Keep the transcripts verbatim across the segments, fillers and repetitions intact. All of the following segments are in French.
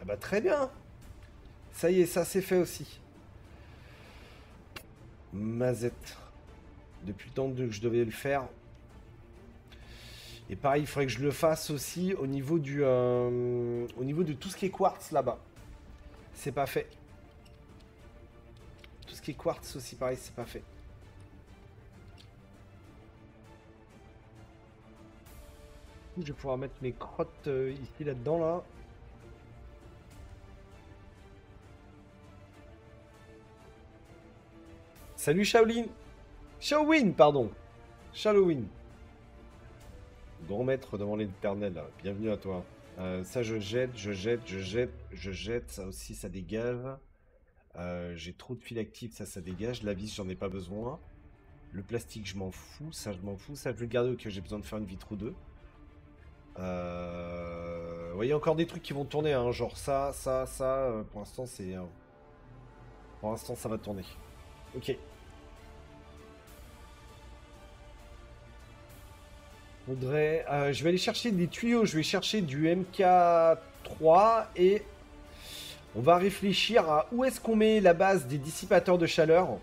Ah bah très bien. Ça y est, ça c'est fait aussi. Mazette. Depuis le temps que je devais le faire. Et pareil, il faudrait que je le fasse aussi au niveau du, euh, au niveau de tout ce qui est quartz là-bas. C'est pas fait. Tout ce qui est quartz aussi, pareil, c'est pas fait. Je vais pouvoir mettre mes crottes euh, ici, là-dedans, là. Salut Shaolin. Shaolin, pardon. Shaolin. Grand maître devant l'éternel, bienvenue à toi. Euh, ça, je jette, je jette, je jette, je jette. Ça aussi, ça dégage. Euh, J'ai trop de fils actifs, ça, ça dégage. La vis, j'en ai pas besoin. Le plastique, je m'en fous. Ça, je m'en fous. Ça, je vais le garder. Ok, j'ai besoin de faire une vitre ou deux. Euh... Ouais, y a encore des trucs qui vont tourner, hein, genre ça, ça, ça. Euh, pour l'instant, c'est. Euh... Pour l'instant, ça va tourner. Ok. Faudrait... Euh, je vais aller chercher des tuyaux. Je vais chercher du M K trois et on va réfléchir à où est-ce qu'on met la base des dissipateurs de chaleur.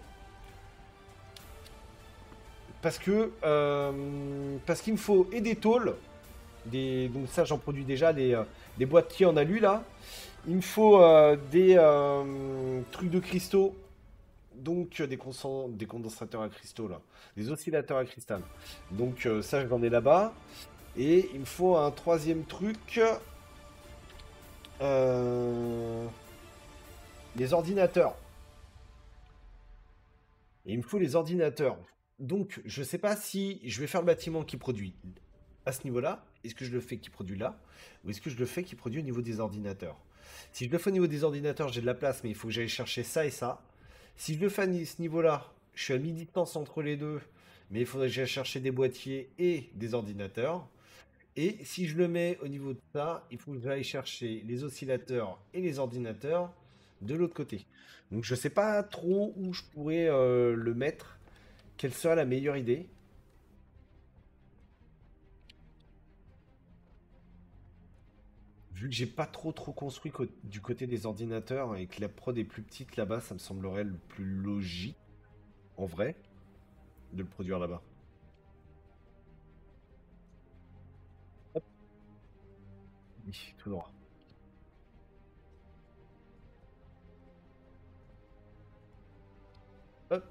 Parce que euh... parce qu'il me faut et des tôles. Des, donc ça j'en produis déjà les, euh, des boîtiers en alu là. Il me faut euh, des euh, trucs de cristaux, donc euh, des, des condensateurs à cristaux là, des oscillateurs à cristal. Donc euh, ça j'en ai là-bas. Et il me faut un troisième truc, euh, les ordinateurs. Et il me faut les ordinateurs. Donc je sais pas si je vais faire le bâtiment qui produit à ce niveau-là. Est-ce que je le fais qui produit là, ou est-ce que je le fais qui produit au niveau des ordinateurs? Si je le fais au niveau des ordinateurs, j'ai de la place, mais il faut que j'aille chercher ça et ça. Si je le fais à ce niveau-là, je suis à mi-distance entre les deux, mais il faudrait que j'aille chercher des boîtiers et des ordinateurs. Et si je le mets au niveau de ça, il faut que j'aille chercher les oscillateurs et les ordinateurs de l'autre côté. Donc je ne sais pas trop où je pourrais euh, le mettre, quelle serait la meilleure idée. Vu que j'ai pas trop trop construit du côté des ordinateurs et que la prod est plus petite là-bas, ça me semblerait le plus logique, en vrai, de le produire là-bas. Hop. Oui, tout droit. Hop.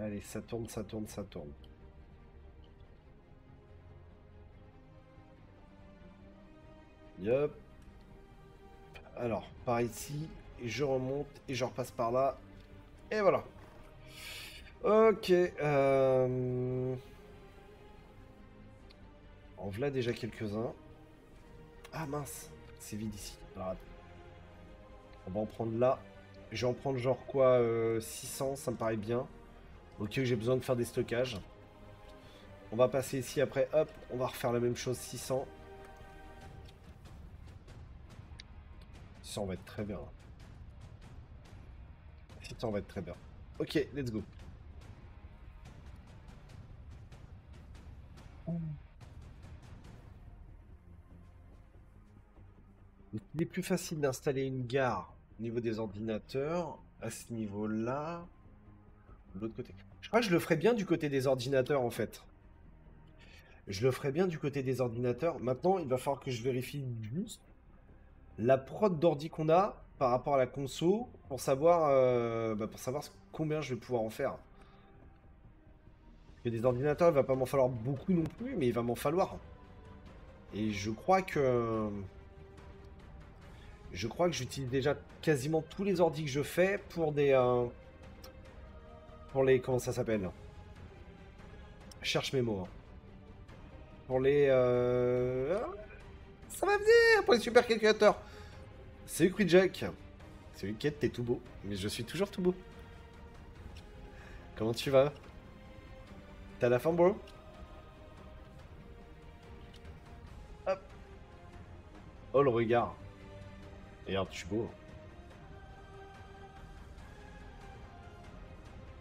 Allez, ça tourne, ça tourne, ça tourne. Yep. Alors, par ici, et je remonte, et je repasse par là. Et voilà. Ok. Euh... En voilà déjà quelques-uns. Ah mince, c'est vide ici. On va en prendre là. Je vais en prendre genre quoi, euh, six cents, ça me paraît bien. Ok, j'ai besoin de faire des stockages. On va passer ici après, hop, on va refaire la même chose, six cents. six cents va être très bien. six cents va être très bien. Ok, let's go. Il est plus facile d'installer une gare au niveau des ordinateurs, à ce niveau-là, de l'autre côté. Je crois que je le ferais bien du côté des ordinateurs en fait. Je le ferais bien du côté des ordinateurs. Maintenant, il va falloir que je vérifie juste la prod d'ordi qu'on a par rapport à la conso pour savoir, euh, bah pour savoir combien je vais pouvoir en faire. Parce que des ordinateurs, il va pas m'en falloir beaucoup non plus, mais il va m'en falloir. Et je crois que je crois que j'utilise déjà quasiment tous les ordis que je fais pour des euh, pour les... Comment ça s'appelle? Je cherche mes mots. Hein. Pour les... Euh... Ça va venir. Pour les super calculateurs. Salut Quijack. Salut Kate, t'es tout beau. Mais je suis toujours tout beau. Comment tu vas? T'as la forme, bro? Hop. Oh le regard. Regarde, je suis beau.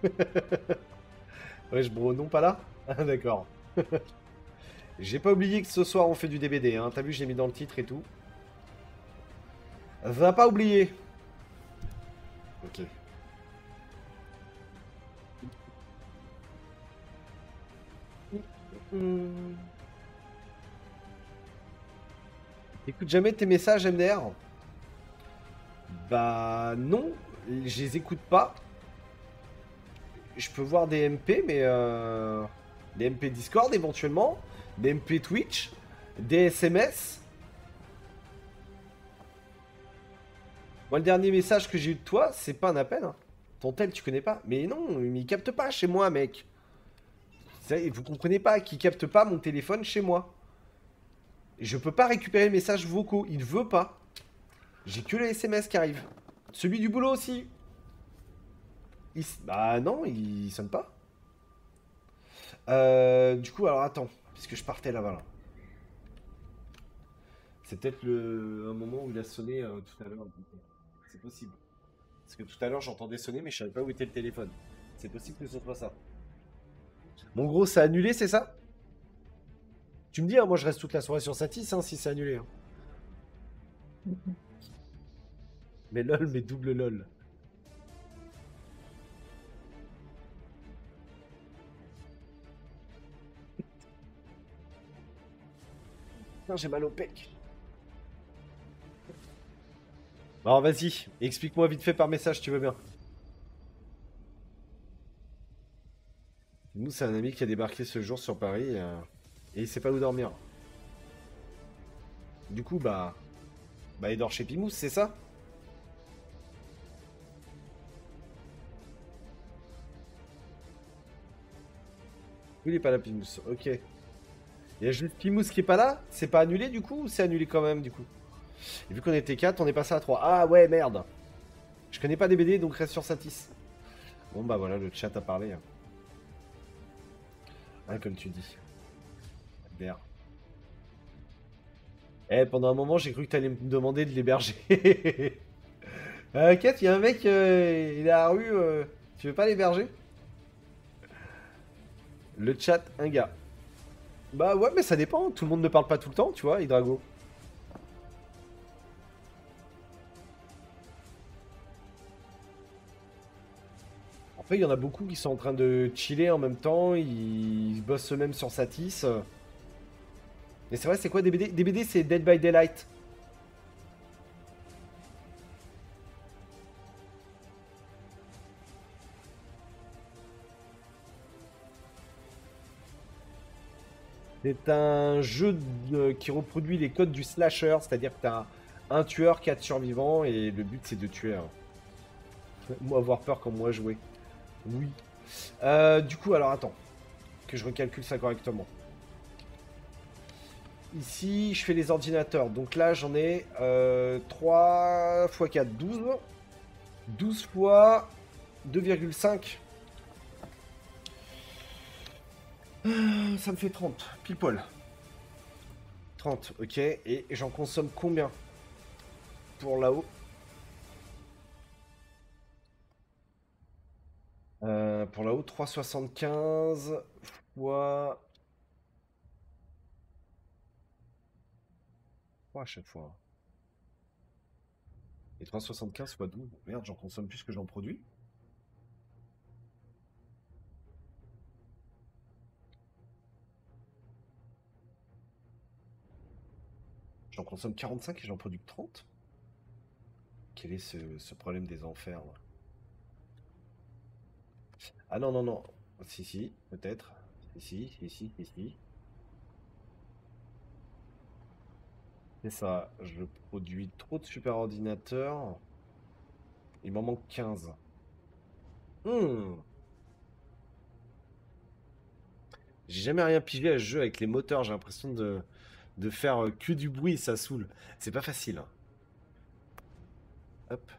Ouais, je bro, non pas là. Ah, d'accord. J'ai pas oublié que ce soir on fait du D B D, hein. T'as vu, j'ai mis dans le titre et tout. Va pas oublier. Ok. Mmh. T'écoutes jamais tes messages M D R? Bah non, je les écoute pas. Je peux voir des M P, mais euh, des M P Discord éventuellement, des M P Twitch, des S M S. Moi, le dernier message que j'ai eu de toi, c'est pas un appel. Hein. Ton tel, tu connais pas. Mais non, il capte pas chez moi, mec. Vous comprenez pas qu'il capte pas mon téléphone chez moi. Je peux pas récupérer les messages vocaux. Il veut pas. J'ai que les S M S qui arrivent. Celui du boulot aussi. Il... Bah non, il sonne pas. Euh, du coup, alors attends. Parce que je partais là-bas. Là. C'est peut-être le... un moment où il a sonné euh, tout à l'heure. C'est possible. Parce que tout à l'heure, j'entendais sonner, mais je savais pas où était le téléphone. C'est possible que ce soit ça. Mon gros, ça a annulé, c'est ça? Tu me dis, hein, moi je reste toute la soirée sur Satis, hein, si c'est annulé. Hein. Mais lol, mais double lol. Putain, j'ai mal au pec. Alors vas-y, explique-moi vite fait par message, tu veux bien. Nous, c'est un ami qui a débarqué ce jour sur Paris euh, et il sait pas où dormir. Du coup, bah, bah il dort chez Pimousse, c'est ça? Oui, il est pas là, Pimousse. Ok. Il y a juste Pimousse qui est pas là. C'est pas annulé du coup ou c'est annulé quand même du coup? Et vu qu'on était quatre, on est passé à trois. Ah ouais, merde. Je connais pas des B D, donc reste sur Satis. Bon bah voilà, le chat a parlé. Hein. Hein, comme tu dis. Merde. Eh, pendant un moment, j'ai cru que t'allais me demander de l'héberger. euh, Kate, il y a un mec, euh, il est à la rue, euh, tu veux pas l'héberger? Le chat, un gars. Bah ouais, mais ça dépend, tout le monde ne parle pas tout le temps, tu vois, Hydrago. Après, il y en a beaucoup qui sont en train de chiller en même temps, ils bossent eux-mêmes sur Satis. Mais c'est vrai, c'est quoi D B D? D B D, c'est Dead by Daylight. C'est un jeu de, qui reproduit les codes du slasher, c'est-à-dire que tu as un tueur, quatre survivants, et le but c'est de tuer. Moi, avoir peur quand moi jouer. Oui. Euh, du coup, alors attends. Que je recalcule ça correctement. Ici, je fais les ordinateurs. Donc là, j'en ai euh, trois fois quatre, douze. douze fois deux virgule cinq. Ça me fait trente. Pile poil. trente, ok. Et j'en consomme combien pour là-haut? Euh, pour là-haut, trois virgule soixante-quinze fois... trois à chaque fois. Et trois virgule soixante-quinze fois douze. Merde, j'en consomme plus que j'en produis. J'en consomme quarante-cinq et j'en produis trente. Quel est ce, ce problème des enfers là? Ah non, non, non. Si, si, peut-être. Si, si, si, si, si. C'est ça. Je produis trop de super ordinateurs. Il m'en manque quinze. Hmm. J'ai jamais rien pigé à ce jeu avec les moteurs. J'ai l'impression de, de faire que du bruit. Ça saoule. C'est pas facile. Hop.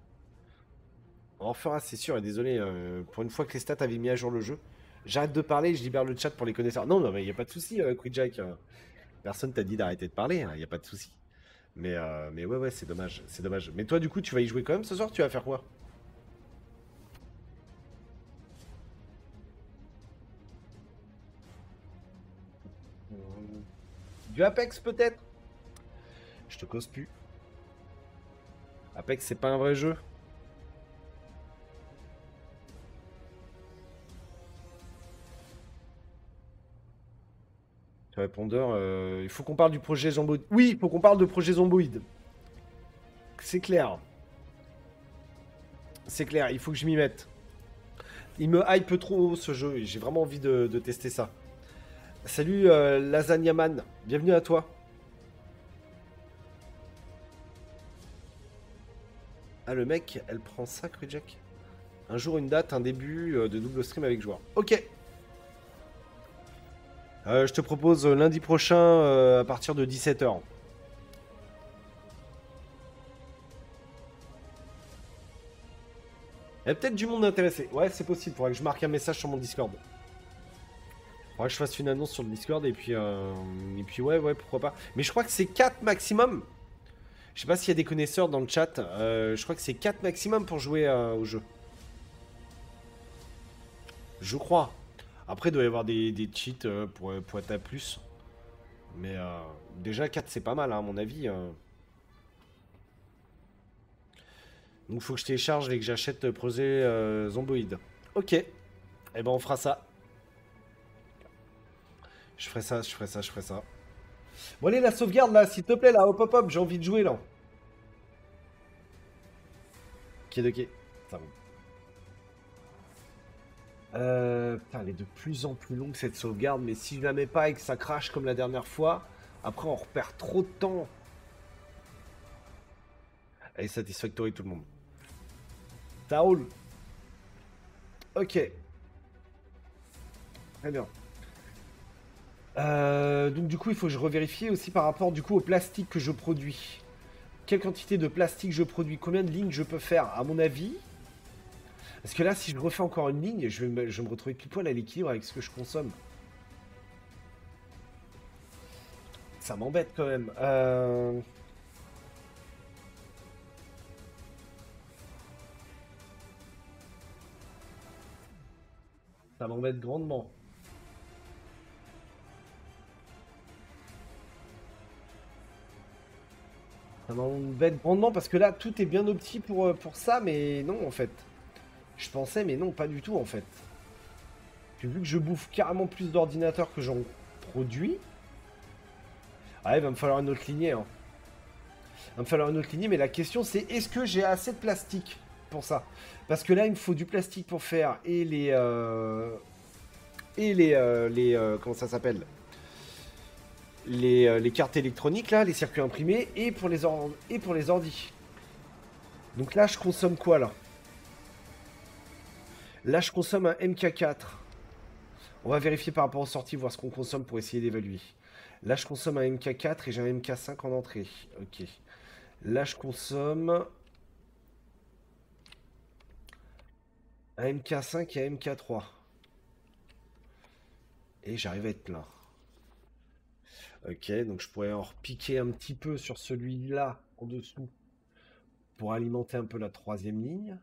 On en fera, c'est sûr, et désolé, euh, pour une fois que les stats avaient mis à jour le jeu, j'arrête de parler et je libère le chat pour les connaisseurs. Non, non mais il n'y a pas de souci, euh, Quijack. Euh, personne t'a dit d'arrêter de parler, il hein, n'y a pas de souci. Mais, euh, mais ouais, ouais, c'est dommage, c'est dommage. Mais toi, du coup, tu vas y jouer quand même ce soir, tu vas faire quoi? Du Apex peut-être? Je te cause plus. Apex, c'est pas un vrai jeu. Le répondeur, euh, il faut qu'on parle du projet Zomboid. Oui, il faut qu'on parle de projet Zomboid. C'est clair. C'est clair, il faut que je m'y mette. Il me hype trop ce jeu, j'ai vraiment envie de, de tester ça. Salut euh, Lasagnaman, bienvenue à toi. Ah le mec, elle prend ça, Krujack. Un jour, une date, un début euh, de double stream avec joueur. Ok. Euh, je te propose euh, lundi prochain euh, à partir de dix-sept heures. Il y a peut-être du monde intéressé. Ouais, c'est possible. Faudrait que je marque un message sur mon Discord. Faudrait que je fasse une annonce sur le Discord et puis... Euh, et puis ouais, ouais, pourquoi pas. Mais je crois que c'est quatre maximum. Je sais pas s'il y a des connaisseurs dans le chat. Euh, je crois que c'est quatre maximum pour jouer euh, au jeu. Je crois. Après, il doit y avoir des, des cheats euh, pour, pour être à plus. Mais euh, déjà, quatre, c'est pas mal, hein, à mon avis. Euh. Donc, faut que je télécharge et que j'achète le projet euh, Zomboid. Ok. Et eh ben, on fera ça. Je ferai ça, je ferai ça, je ferai ça. Bon, allez, la sauvegarde, là, s'il te plaît, là. Hop, hop, hop, j'ai envie de jouer, là. Qui est de qui? Ça va. Euh, putain, elle est de plus en plus longue cette sauvegarde, mais si je la mets pas et que ça crache comme la dernière fois, après on repère trop de temps. Allez, Satisfactory tout le monde. Ça roule. Ok. Très bien. Euh, donc du coup, il faut que je revérifie aussi par rapport du coup au plastique que je produis. Quelle quantité de plastique je produis, combien de lignes je peux faire, à mon avis. Parce que là, si je refais encore une ligne, je vais me, je vais me retrouver pile poil à l'équilibre avec ce que je consomme. Ça m'embête quand même. Euh... Ça m'embête grandement. Ça m'embête grandement parce que là, tout est bien opti pour, pour ça, mais non, en fait. Je pensais, mais non, pas du tout, en fait. Vu que je bouffe carrément plus d'ordinateurs que j'en produis... Ah, il va me falloir une autre lignée. Hein. Il va me falloir une autre lignée, mais la question, c'est est-ce que j'ai assez de plastique pour ça? Parce que là, il me faut du plastique pour faire et les... Euh, et les... Euh, les euh, comment ça s'appelle les, euh, les cartes électroniques, là, les circuits imprimés, et pour les, or et pour les ordis. Donc là, je consomme quoi, là? Là, je consomme un M K quatre. On va vérifier par rapport aux sorties, voir ce qu'on consomme pour essayer d'évaluer. Là, je consomme un M K quatre et j'ai un M K cinq en entrée. Ok. Là, je consomme... un M K cinq et un M K trois. Et j'arrive à être plein. Ok, donc je pourrais en repiquer un petit peu sur celui-là, en dessous, pour alimenter un peu la troisième ligne.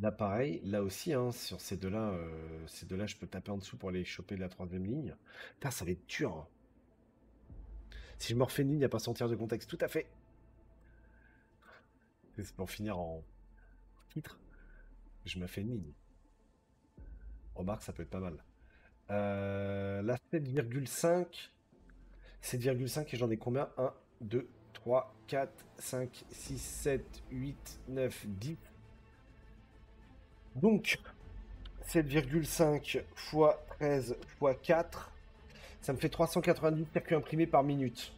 Là pareil, là aussi, hein, sur ces deux-là, euh, ces deux-là, je peux taper en dessous pour aller choper de la troisième ligne. Putain, ça va être dur. Hein. Si je me refais une ligne, il n'y a pas sortir de contexte, tout à fait. C'est pour finir en titre. Je me fais une ligne. Remarque, ça peut être pas mal. Euh, là, sept virgule cinq. sept virgule cinq et j'en ai combien? un, deux, trois, quatre, cinq, six, sept, huit, neuf, dix. Donc, sept virgule cinq fois treize fois quatre, ça me fait trois cent quatre-vingt-dix circuits imprimés par minute.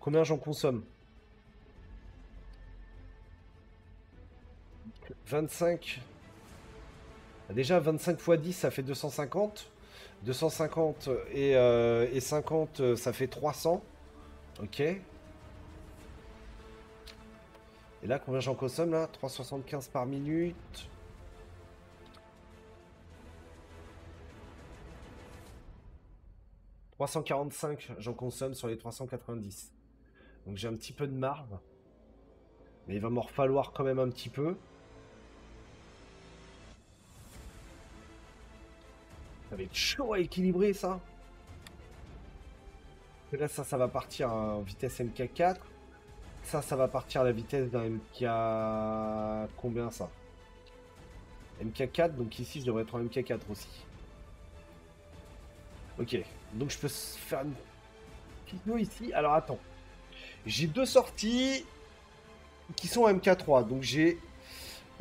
Combien j'en consomme? vingt-cinq. Déjà, vingt-cinq fois dix, ça fait deux cent cinquante. deux cent cinquante et, euh, et cinquante, ça fait trois cents. Ok. Et là, combien j'en consomme là? trois cent soixante-quinze par minute. trois cent quarante-cinq, j'en consomme sur les trois cent quatre-vingt-dix. Donc j'ai un petit peu de marge. Mais il va m'en falloir quand même un petit peu. Ça va être chaud à équilibrer ça. Et là, ça, ça va partir en vitesse M K quatre. Ça, ça va partir à la vitesse d'un M K... Combien ça? M K quatre, donc ici, je devrais être en M K quatre aussi. Ok, donc je peux faire une petite note ici. Alors, attends. J'ai deux sorties qui sont en M K trois. Donc, j'ai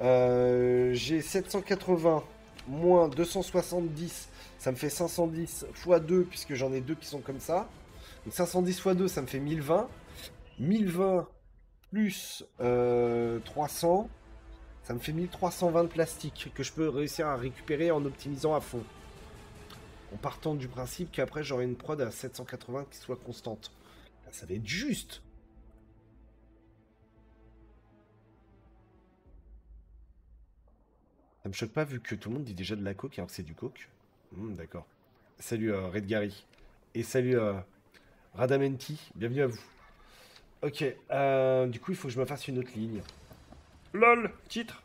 euh, j'ai sept cent quatre-vingts moins deux cent soixante-dix. Ça me fait cinq cent dix fois deux, puisque j'en ai deux qui sont comme ça. Donc, cinq cent dix fois deux, ça me fait mille vingt. mille vingt plus euh, trois cents. Ça me fait mille trois cent vingt de plastique que je peux réussir à récupérer en optimisant à fond. En partant du principe qu'après j'aurai une prod à sept cent quatre-vingts qui soit constante. Ça va être juste. Ça me choque pas vu que tout le monde dit déjà de la coke alors que c'est du coke. Mmh, d'accord. Salut euh, Red Gary. Et salut euh, Radamenti. Bienvenue à vous. Ok. Euh, du coup il faut que je me fasse une autre ligne. LOL, titre.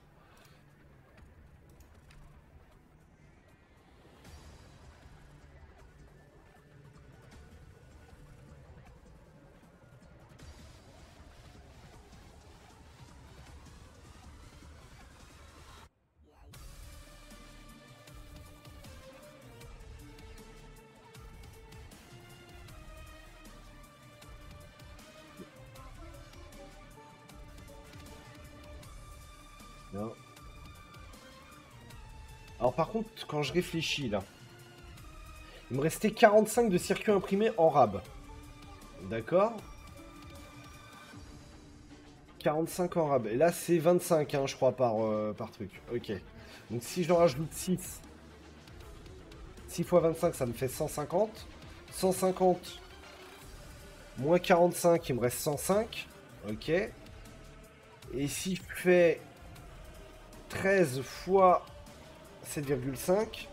Alors par contre, quand je réfléchis là, il me restait quarante-cinq de circuits imprimés en rab. D'accord, quarante-cinq en rab. Et là, c'est vingt-cinq, hein, je crois, par, euh, par truc. Ok. Donc si j'en rajoute six, six fois vingt-cinq, ça me fait cent cinquante. cent cinquante moins quarante-cinq, il me reste cent cinq. Ok. Et si je fais treize fois sept virgule cinq.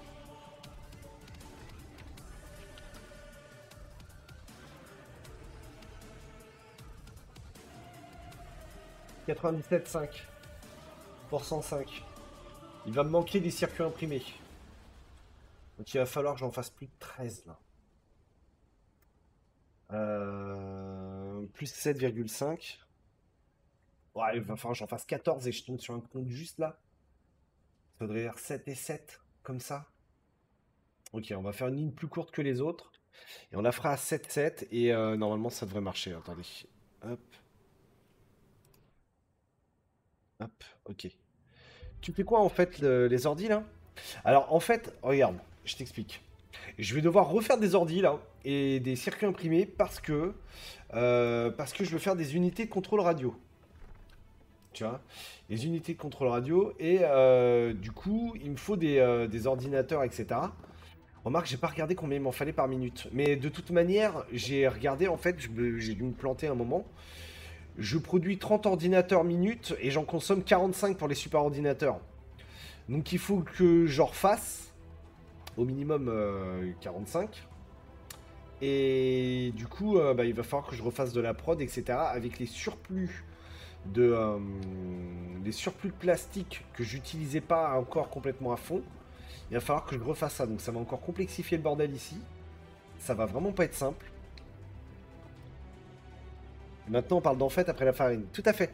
quatre-vingt-dix-sept virgule cinq pour cent cinq. Il va me manquer des circuits imprimés. Donc il va falloir que j'en fasse plus de treize là. Euh, plus sept virgule cinq. Ouais, il va falloir que j'en fasse quatorze et je tombe sur un compte juste là. Ça devrait faire sept et sept, comme ça. Ok, on va faire une ligne plus courte que les autres. Et on la fera à sept sept. Et euh, normalement, ça devrait marcher. Attendez. Hop. Hop, ok. Tu fais quoi, en fait, le, les ordis, là? Alors, en fait, regarde, je t'explique. Je vais devoir refaire des ordis, là, et des circuits imprimés, parce que, euh, parce que je veux faire des unités de contrôle radio. Tu vois, les unités de contrôle radio et euh, du coup il me faut des, euh, des ordinateurs, etc. Remarque, j'ai pas regardé combien il m'en fallait par minute, mais de toute manière j'ai regardé, en fait j'ai dû me planter un moment. Je produis trente ordinateurs minute et j'en consomme quarante-cinq pour les super ordinateurs, donc il faut que j'en refasse au minimum euh, quarante-cinq. Et du coup euh, bah, il va falloir que je refasse de la prod, etc. avec les surplus de euh, les surplus de plastique que j'utilisais pas encore complètement à fond. Il va falloir que je refasse ça, donc ça va encore complexifier le bordel ici. Ça va vraiment pas être simple. Et maintenant on parle d'en fait après la farine. Tout à fait.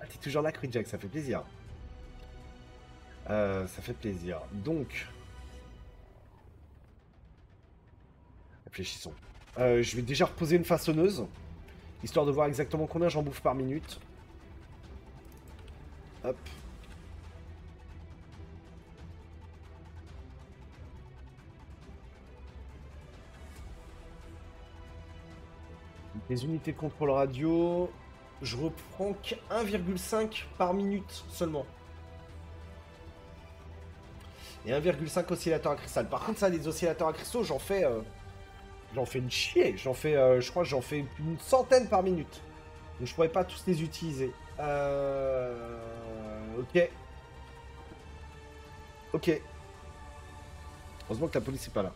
Ah, t'es toujours là, Krujack, ça fait plaisir. Euh, ça fait plaisir. Donc réfléchissons. Euh, je vais déjà reposer une façonneuse, histoire de voir exactement combien j'en bouffe par minute. Hop. Les unités de contrôle radio, je reprends un virgule cinq par minute seulement. Et un virgule cinq oscillateur à cristal. Par contre ça, les oscillateurs à cristaux, j'en fais... Euh, j'en fais une chier, j'en fais, euh, je crois que j'en fais une centaine par minute. Donc je pourrais pas tous les utiliser. Euh... Ok. Ok. Heureusement que la police n'est pas là.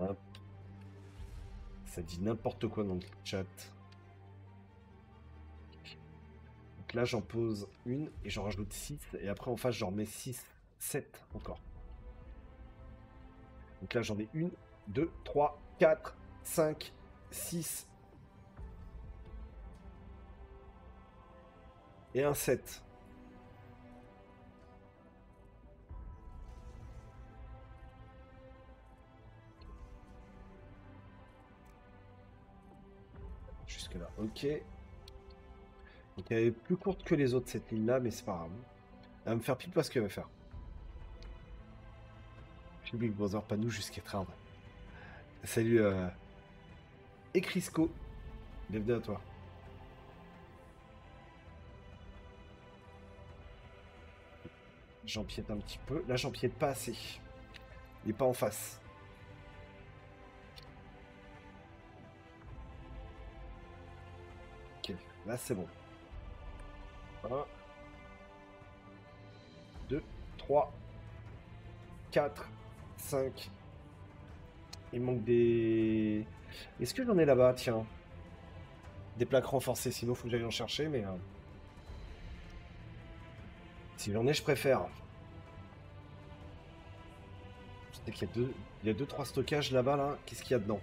Hop. Ça dit n'importe quoi dans le chat. Donc là, j'en pose une et j'en rajoute six. Et après, en face, j'en mets six, sept encore. Donc là, j'en ai une, deux, trois, quatre, cinq, six. Et un sept. Jusque là, ok. Donc elle est plus courte que les autres cette ligne là, mais c'est pas grave. Elle va me faire pile parce qu'elle va faire. Public Browser Panou jusqu'à Ketrarde. Salut euh... et Crisco. Bienvenue à toi. J'empiète un petit peu. Là, j'empiète pas assez. Il n'est pas en face. Ok. Là, c'est bon. un, deux, trois, quatre, cinq. Il manque des... Est-ce que j'en ai là-bas? Tiens. Des plaques renforcées. Sinon, il faut que j'aille en chercher, mais... Si j'en ai, je préfère. Je sais qu'il y a deux, il y a deux, trois stockages là-bas, là. Qu'est-ce qu'il y a dedans?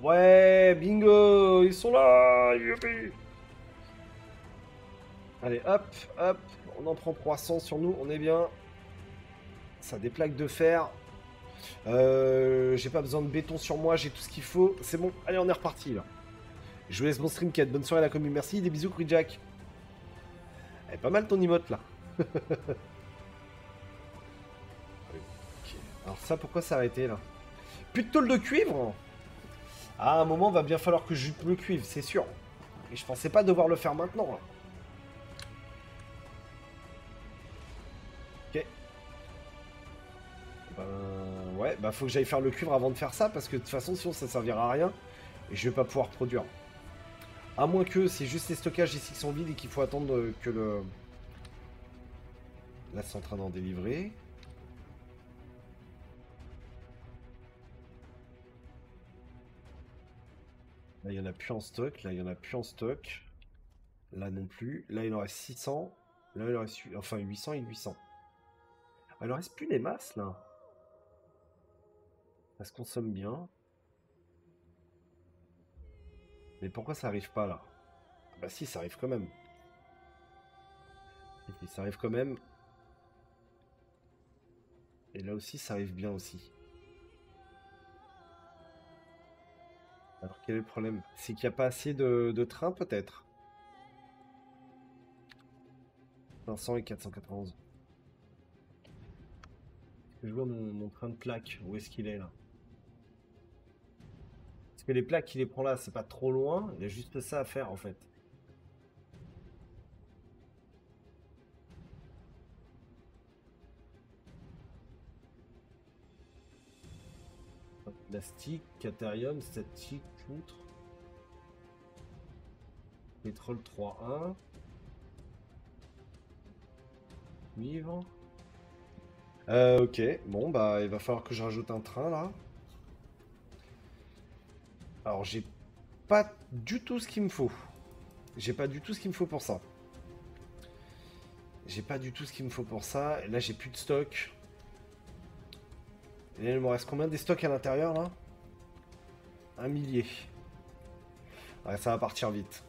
Ouais, bingo, ils sont là, youpi. Allez, hop, hop, on en prend trois cents sur nous, on est bien. Ça, des plaques de fer. Euh, j'ai pas besoin de béton sur moi, j'ai tout ce qu'il faut. C'est bon, allez, on est reparti, là. Je vous laisse mon stream, Kate. Bonne soirée à la commu, merci. Des bisous, Krujack. Elle est pas mal ton emote là. Okay. Alors ça, pourquoi s'arrêter là? Plus de tôle de cuivre. À un moment, va bien falloir que je coupe le cuivre, c'est sûr. Et je pensais pas devoir le faire maintenant là. Ok. Ben ouais, bah faut que j'aille faire le cuivre avant de faire ça parce que de toute façon, sinon ça servira à rien et je vais pas pouvoir produire. À moins que c'est juste les stockages ici qui sont vides et qu'il faut attendre que le... Là, c'est en train d'en délivrer. Là, il n'y en a plus en stock. Là, il n'y en a plus en stock. Là non plus. Là, il en reste six cents. Là, il en reste... Enfin, huit cents et huit cents. Ah, il en reste plus des masses, là. Ça se consomme bien. Mais pourquoi ça arrive pas là? Bah si, ça arrive quand même. Et ça arrive quand même. Et là aussi, ça arrive bien aussi. Alors quel est le problème? C'est qu'il n'y a pas assez de, de trains peut-être. cinq cents et quatre cent quatre-vingt-onze. Est-ce que je vois mon, mon train de plaque? Où est-ce qu'il est là? Que les plaques il les prend là, c'est pas trop loin, il y a juste ça à faire en fait. Plastique, catharium, statique, poutre, pétrole trois un, cuivre. Euh, ok, bon bah il va falloir que je rajoute un train là. Alors j'ai pas du tout ce qu'il me faut. J'ai pas du tout ce qu'il me faut pour ça. J'ai pas du tout ce qu'il me faut pour ça. Et là j'ai plus de stock. Et là, il me reste combien des stocks à l'intérieur là? Un millier. Ouais, ça va partir vite.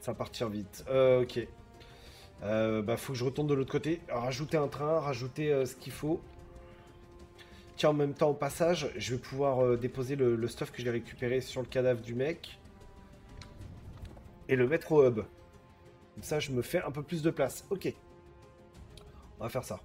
Ça va partir vite. Euh, ok. Euh, bah faut que je retourne de l'autre côté. Rajouter un train, rajouter euh, ce qu'il faut. Tiens, en même temps, au passage, je vais pouvoir euh, déposer le, le stuff que j'ai récupéré sur le cadavre du mec et le mettre au hub. Comme ça, je me fais un peu plus de place. Ok. On va faire ça.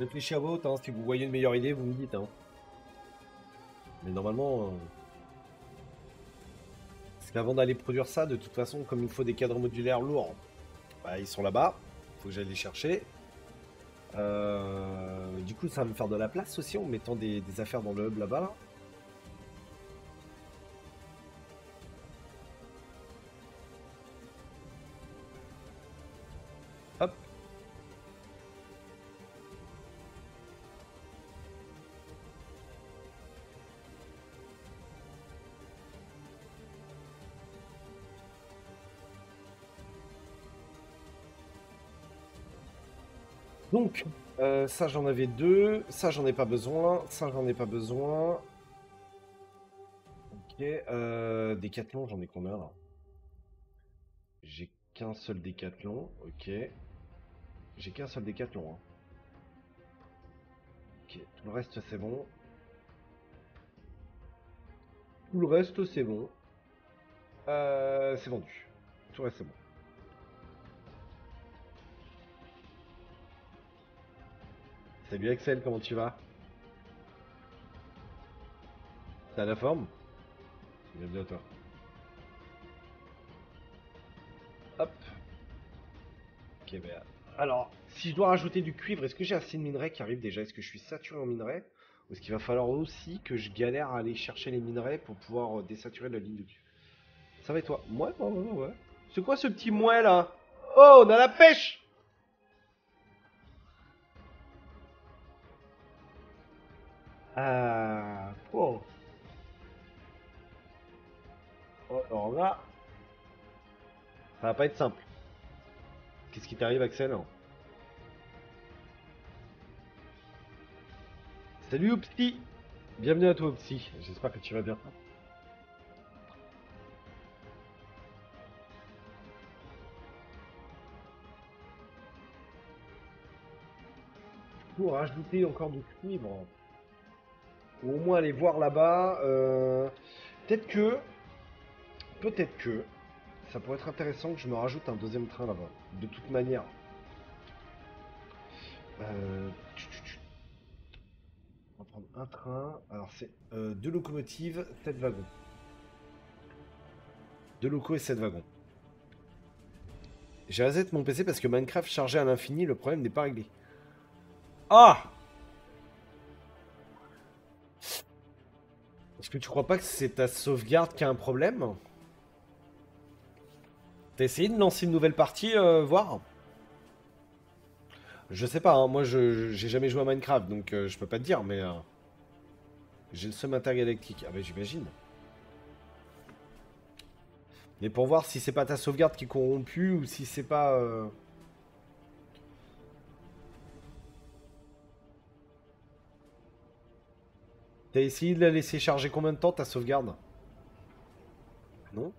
Réfléchissez à votre, hein, si vous voyez une meilleure idée, vous me dites. Hein. Mais normalement, euh... parce qu'avant d'aller produire ça, de toute façon, comme il me faut des cadres modulaires lourds, bah, ils sont là-bas, il faut que j'aille les chercher. Euh... Du coup, ça va me faire de la place aussi en mettant des, des affaires dans le hub là-bas. Là. Hop. Donc, euh, ça j'en avais deux, ça j'en ai pas besoin, ça j'en ai pas besoin. Ok, euh, décathlon, j'en ai combien là? J'ai qu'un seul décathlon, ok. J'ai qu'un seul décathlon. Hein. Ok, tout le reste c'est bon. Tout le reste c'est bon. Euh, c'est vendu. Tout le reste c'est bon. Salut Axel, comment tu vas? T'as la forme? Bienvenue à toi. Hop. Ok, ben. Alors, si je dois rajouter du cuivre, est-ce que j'ai assez de minerais qui arrivent déjà? Est-ce que je suis saturé en minerais? Ou est-ce qu'il va falloir aussi que je galère à aller chercher les minerais pour pouvoir désaturer la ligne de cuivre? Ça va et toi? Moi, ouais, ouais, ouais. C'est quoi ce petit mouet là? Oh, on a la pêche! Ah, wow. Oh, alors là, ça va pas être simple. Qu'est-ce qui t'arrive, Axel? Salut, Opsy. Bienvenue à toi, Opsy. J'espère que tu vas bien. Pour rajouter encore du cuivre. Ou au moins aller voir là-bas. Euh, peut-être que, peut-être que, ça pourrait être intéressant que je me rajoute un deuxième train là-bas. De toute manière. Euh, on va prendre un train. Alors c'est euh, deux locomotives, sept wagons. Deux locaux et sept wagons. J'ai reset mon P C parce que Minecraft chargeait à l'infini. Le problème n'est pas réglé. Ah! Est-ce que tu crois pas que c'est ta sauvegarde qui a un problème? T'as essayé de lancer une nouvelle partie, euh, voir? Je sais pas, hein, moi je j'ai jamais joué à Minecraft, donc euh, je peux pas te dire, mais... Euh, j'ai le seum intergalactique, ah bah j'imagine. Mais pour voir si c'est pas ta sauvegarde qui est corrompue, ou si c'est pas... Euh... T'as essayé de la laisser charger combien de temps ta sauvegarde? Non?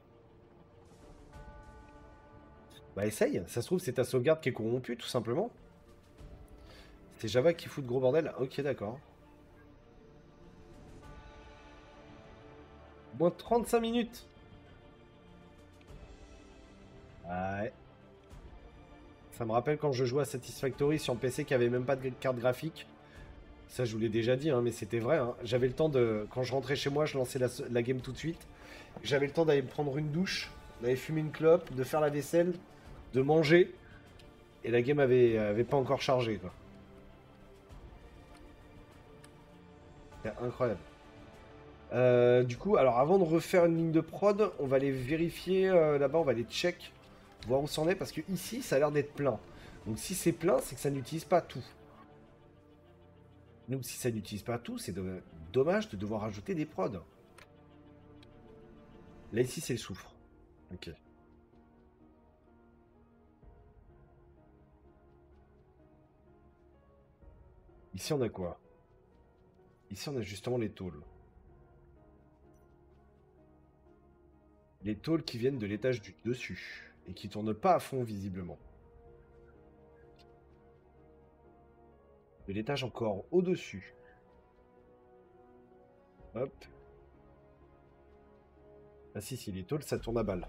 Bah essaye, ça se trouve c'est ta sauvegarde qui est corrompue tout simplement. C'est Java qui fout de gros bordel. Ok d'accord. Moins de trente-cinq minutes. Ouais. Ça me rappelle quand je jouais à Satisfactory sur le P C qui avait même pas de carte graphique. Ça, je vous l'ai déjà dit, hein, mais c'était vrai. Hein. J'avais le temps de... Quand je rentrais chez moi, je lançais la, la game tout de suite. J'avais le temps d'aller prendre une douche, d'aller fumer une clope, de faire la vaisselle, de manger. Et la game avait, avait pas encore chargé, quoi. C'est incroyable. Euh, du coup, alors avant de refaire une ligne de prod, on va aller vérifier euh, là-bas, on va aller check, voir où c'en est, parce que ici, ça a l'air d'être plein. Donc si c'est plein, c'est que ça n'utilise pas tout. Donc si ça n'utilise pas tout, c'est dommage de devoir ajouter des prods. Là ici c'est le soufre. Ok. Ici on a quoi? Ici on a justement les tôles. Les tôles qui viennent de l'étage du dessus et qui tournent pas à fond visiblement. De l'étage encore au-dessus. Hop. Ah si, si, les tôles, ça tourne à balle.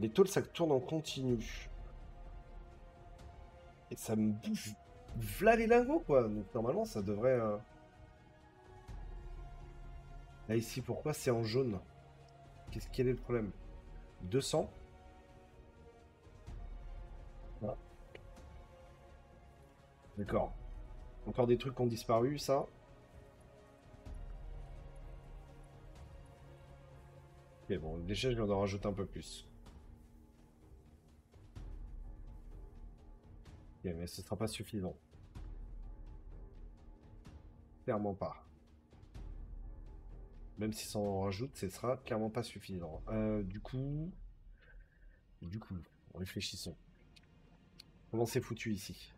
Les tôles, ça tourne en continu. Et ça me bouffe v'là les lingots, quoi. Donc normalement, ça devrait... Euh... Là, ici, pourquoi c'est en jaune? Qu'est-ce qu'il y a le problème? deux cents. Voilà. D'accord. Encore des trucs qui ont disparu, ça. Ok, bon, déjà, je viens d'en rajouter un peu plus. Ok, mais ce sera pas suffisant. Clairement pas. Même si ça en rajoute, ce sera clairement pas suffisant. Euh, du coup... Du coup, réfléchissons. Comment c'est foutu ici?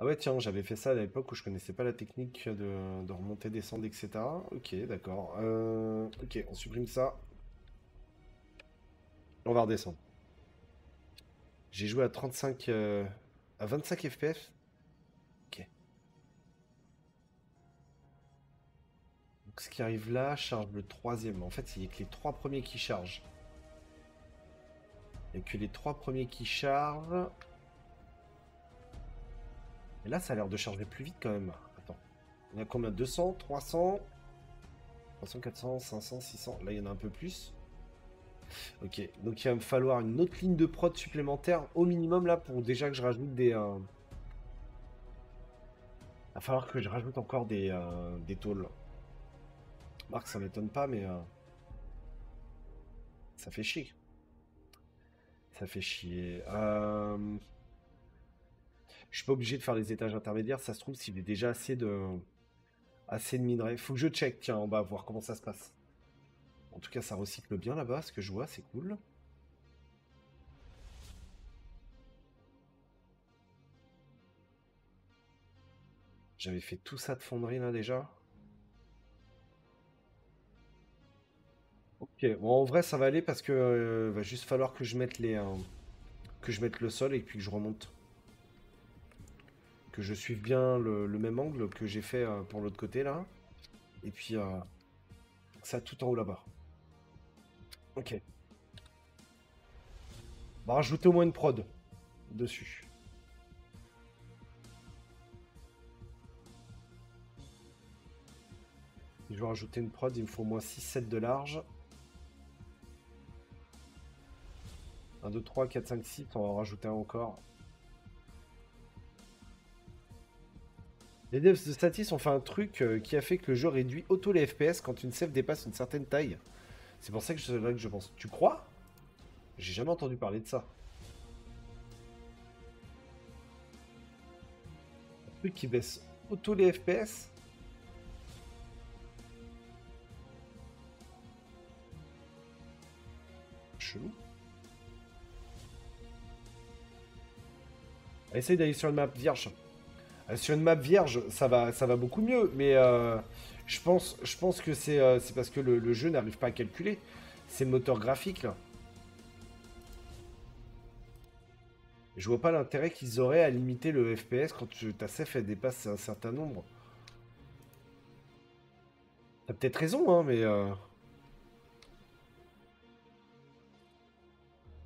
Ah ouais, tiens, j'avais fait ça à l'époque où je connaissais pas la technique de, de remonter, descendre, et cetera. Ok, d'accord. Euh, ok, on supprime ça. On va redescendre. J'ai joué à trente-cinq... Euh, à vingt-cinq F P S. Ok. Donc ce qui arrive là, charge le troisième. En fait, il n'y a que les trois premiers qui chargent. Il n'y a que les trois premiers qui chargent... Et là, ça a l'air de charger plus vite quand même. Attends. On a combien? deux cents, trois cents, trois cents, quatre cents, cinq cents, six cents. Là, il y en a un peu plus. Ok. Donc, il va me falloir une autre ligne de prod supplémentaire au minimum là pour déjà que je rajoute des... Euh... Il va falloir que je rajoute encore des, euh, des tôles. Marc, ça m'étonne pas, mais... Euh... Ça fait chier. Ça fait chier. Euh... Je suis pas obligé de faire les étages intermédiaires, ça se trouve s'il est déjà assez de assez de minerais. Faut que je check, tiens, en bas, voir comment ça se passe. En tout cas, ça recycle bien là-bas, ce que je vois, c'est cool. J'avais fait tout ça de fonderie là déjà. Ok, bon en vrai ça va aller parce que euh, va juste falloir que je mette les euh, que je mette le sol et puis que je remonte. Que je suive bien le, le même angle que j'ai fait euh, pour l'autre côté là, et puis euh, ça tout en haut là-bas. Ok. On va rajouter au moins une prod dessus. Je vais rajouter une prod, il me faut au moins six sept de large. un, deux, trois, quatre, cinq, six, on va en rajouter un encore. Les devs de Statis ont fait un truc qui a fait que le jeu réduit auto les F P S quand une save dépasse une certaine taille. C'est pour ça que c'est là que je pense. Tu crois? J'ai jamais entendu parler de ça. Un truc qui baisse auto les F P S? Chelou. Essaye d'aller sur une map vierge. Sur une map vierge, ça va, ça va beaucoup mieux, mais euh, je, pense, je pense que c'est euh, parce que le, le jeu n'arrive pas à calculer. C'est le moteur graphique, là. Je vois pas l'intérêt qu'ils auraient à limiter le F P S quand tu, ta C E F elle dépasse un certain nombre. T'as peut-être raison, hein, mais... Euh,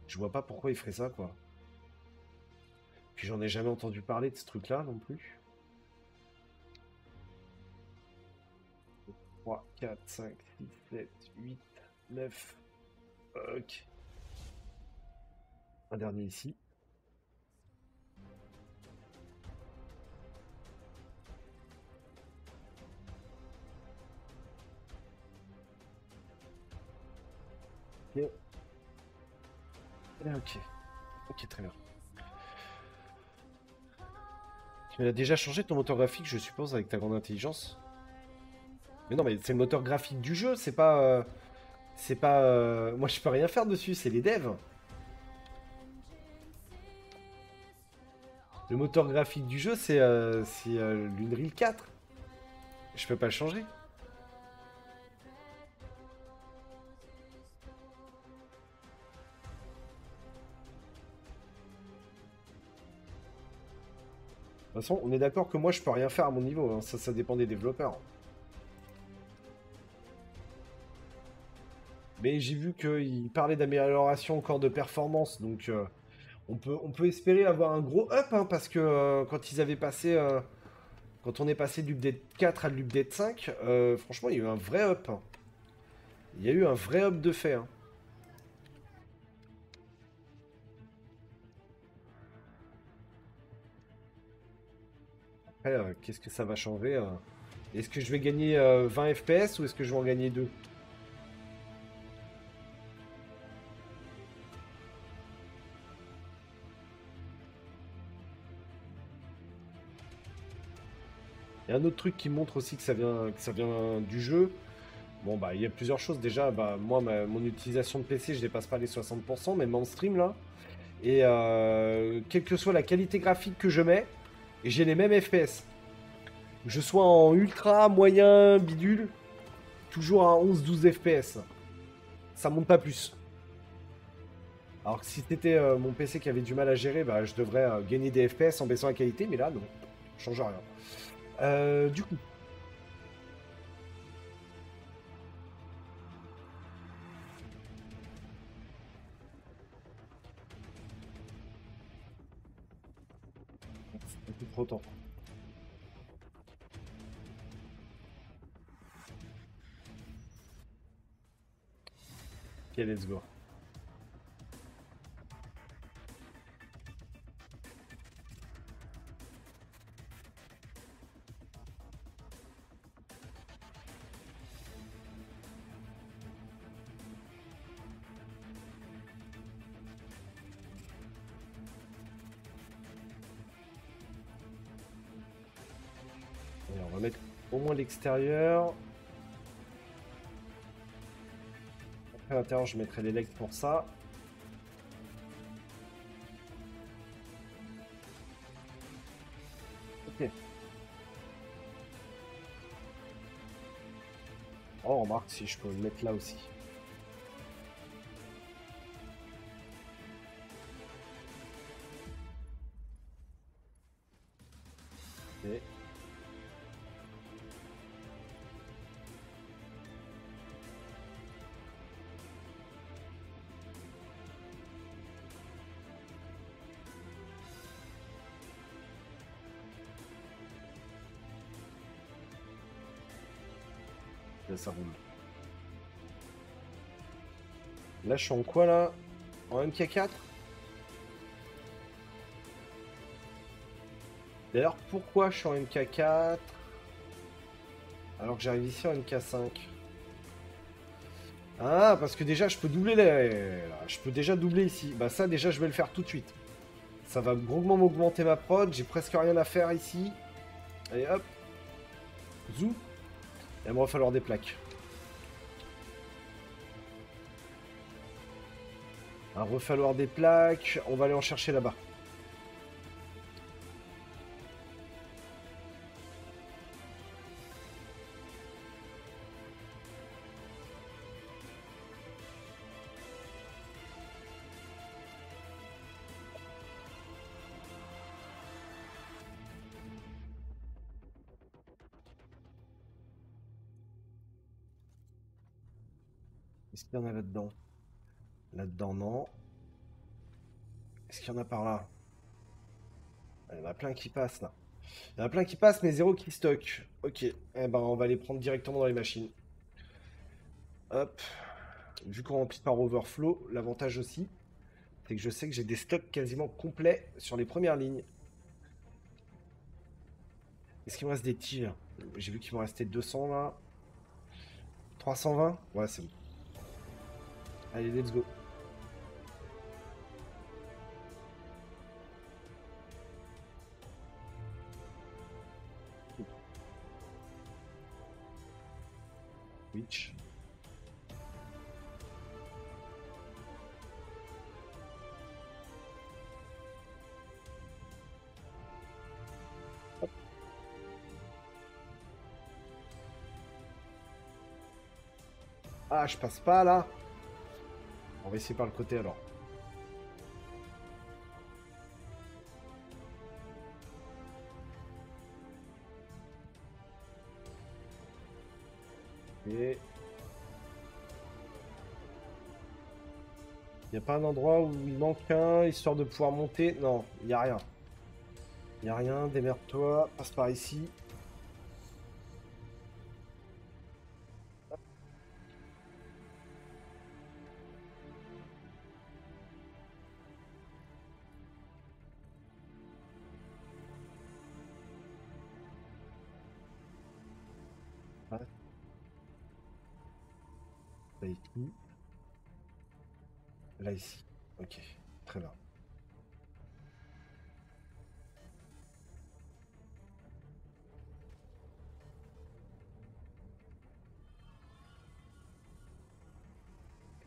je vois pas pourquoi ils feraient ça, quoi. Puis j'en ai jamais entendu parler de ce truc-là non plus. trois, quatre, cinq, six, sept, huit, neuf. Ok. Un dernier ici. Ok. Ok. Ok, très bien. Tu l'as déjà changé ton moteur graphique, je suppose, avec ta grande intelligence. Mais non, mais c'est le moteur graphique du jeu, c'est pas... Euh, c'est pas... Euh, moi, je peux rien faire dessus, c'est les devs. Le moteur graphique du jeu, c'est euh, euh, l'Unreal quatre. Je peux pas le changer. De toute façon, on est d'accord que moi, je peux rien faire à mon niveau. Hein. Ça, ça dépend des développeurs. Mais j'ai vu qu'ils parlaient d'amélioration encore de performance. Donc, euh, on, peut, on peut espérer avoir un gros up. Hein, parce que euh, quand ils avaient passé... Euh, quand on est passé de l'update quatre à l'update cinq, euh, franchement, il y a eu un vrai up. Hein. Il y a eu un vrai up de fait. Hein. Après, euh, qu'est-ce que ça va changer euh, Est-ce que je vais gagner euh, vingt F P S ou est-ce que je vais en gagner deux? Il y a un autre truc qui montre aussi que ça vient, que ça vient du jeu. Bon, bah, il y a plusieurs choses. Déjà, bah, moi, ma, mon utilisation de P C, je dépasse pas les soixante pour cent, même en stream, là. Et euh, quelle que soit la qualité graphique que je mets, j'ai les mêmes F P S. Que je sois en ultra, moyen, bidule, toujours à onze douze F P S. Ça monte pas plus. Alors que si c'était euh, mon P C qui avait du mal à gérer, bah, je devrais euh, gagner des F P S en baissant la qualité, mais là, non, ça change rien. Euh, du coup... trop temps. Ok, let's go. L'extérieur. À l'intérieur, je mettrai les legs pour ça. Ok. Oh, remarque si je peux le mettre là aussi. Ça roule. Là, je suis en quoi là? En M K quatre. D'ailleurs, pourquoi je suis en M K quatre alors que j'arrive ici en M K cinq? Ah, parce que déjà, je peux doubler les... Je peux déjà doubler ici. Bah ça, déjà, je vais le faire tout de suite. Ça va grandement m'augmenter ma prod. J'ai presque rien à faire ici. Allez, hop. Zou. Il va falloir des plaques. Il va falloir des plaques. On va aller en chercher là-bas. Est-ce qu'il y en a là-dedans? Là-dedans, non. Est-ce qu'il y en a par là? Il y en a plein qui passent, là. Il y en a plein qui passent, mais zéro qui stocke. Ok, eh ben, on va les prendre directement dans les machines. Hop. Vu qu'on remplit par overflow, l'avantage aussi, c'est que je sais que j'ai des stocks quasiment complets sur les premières lignes. Est-ce qu'il me reste des tirs? J'ai vu qu'il m'en restait deux cents, là. trois cent vingt? Ouais, c'est bon. Allez, let's go. Twitch. Ah, je passe pas là. On va essayer par le côté alors. Et... Il n'y a pas un endroit où il manque un, histoire de pouvoir monter? Non, il n'y a rien. Il n'y a rien, démerde-toi, passe par ici. face. Là ici. Là ici. Ok, très bien.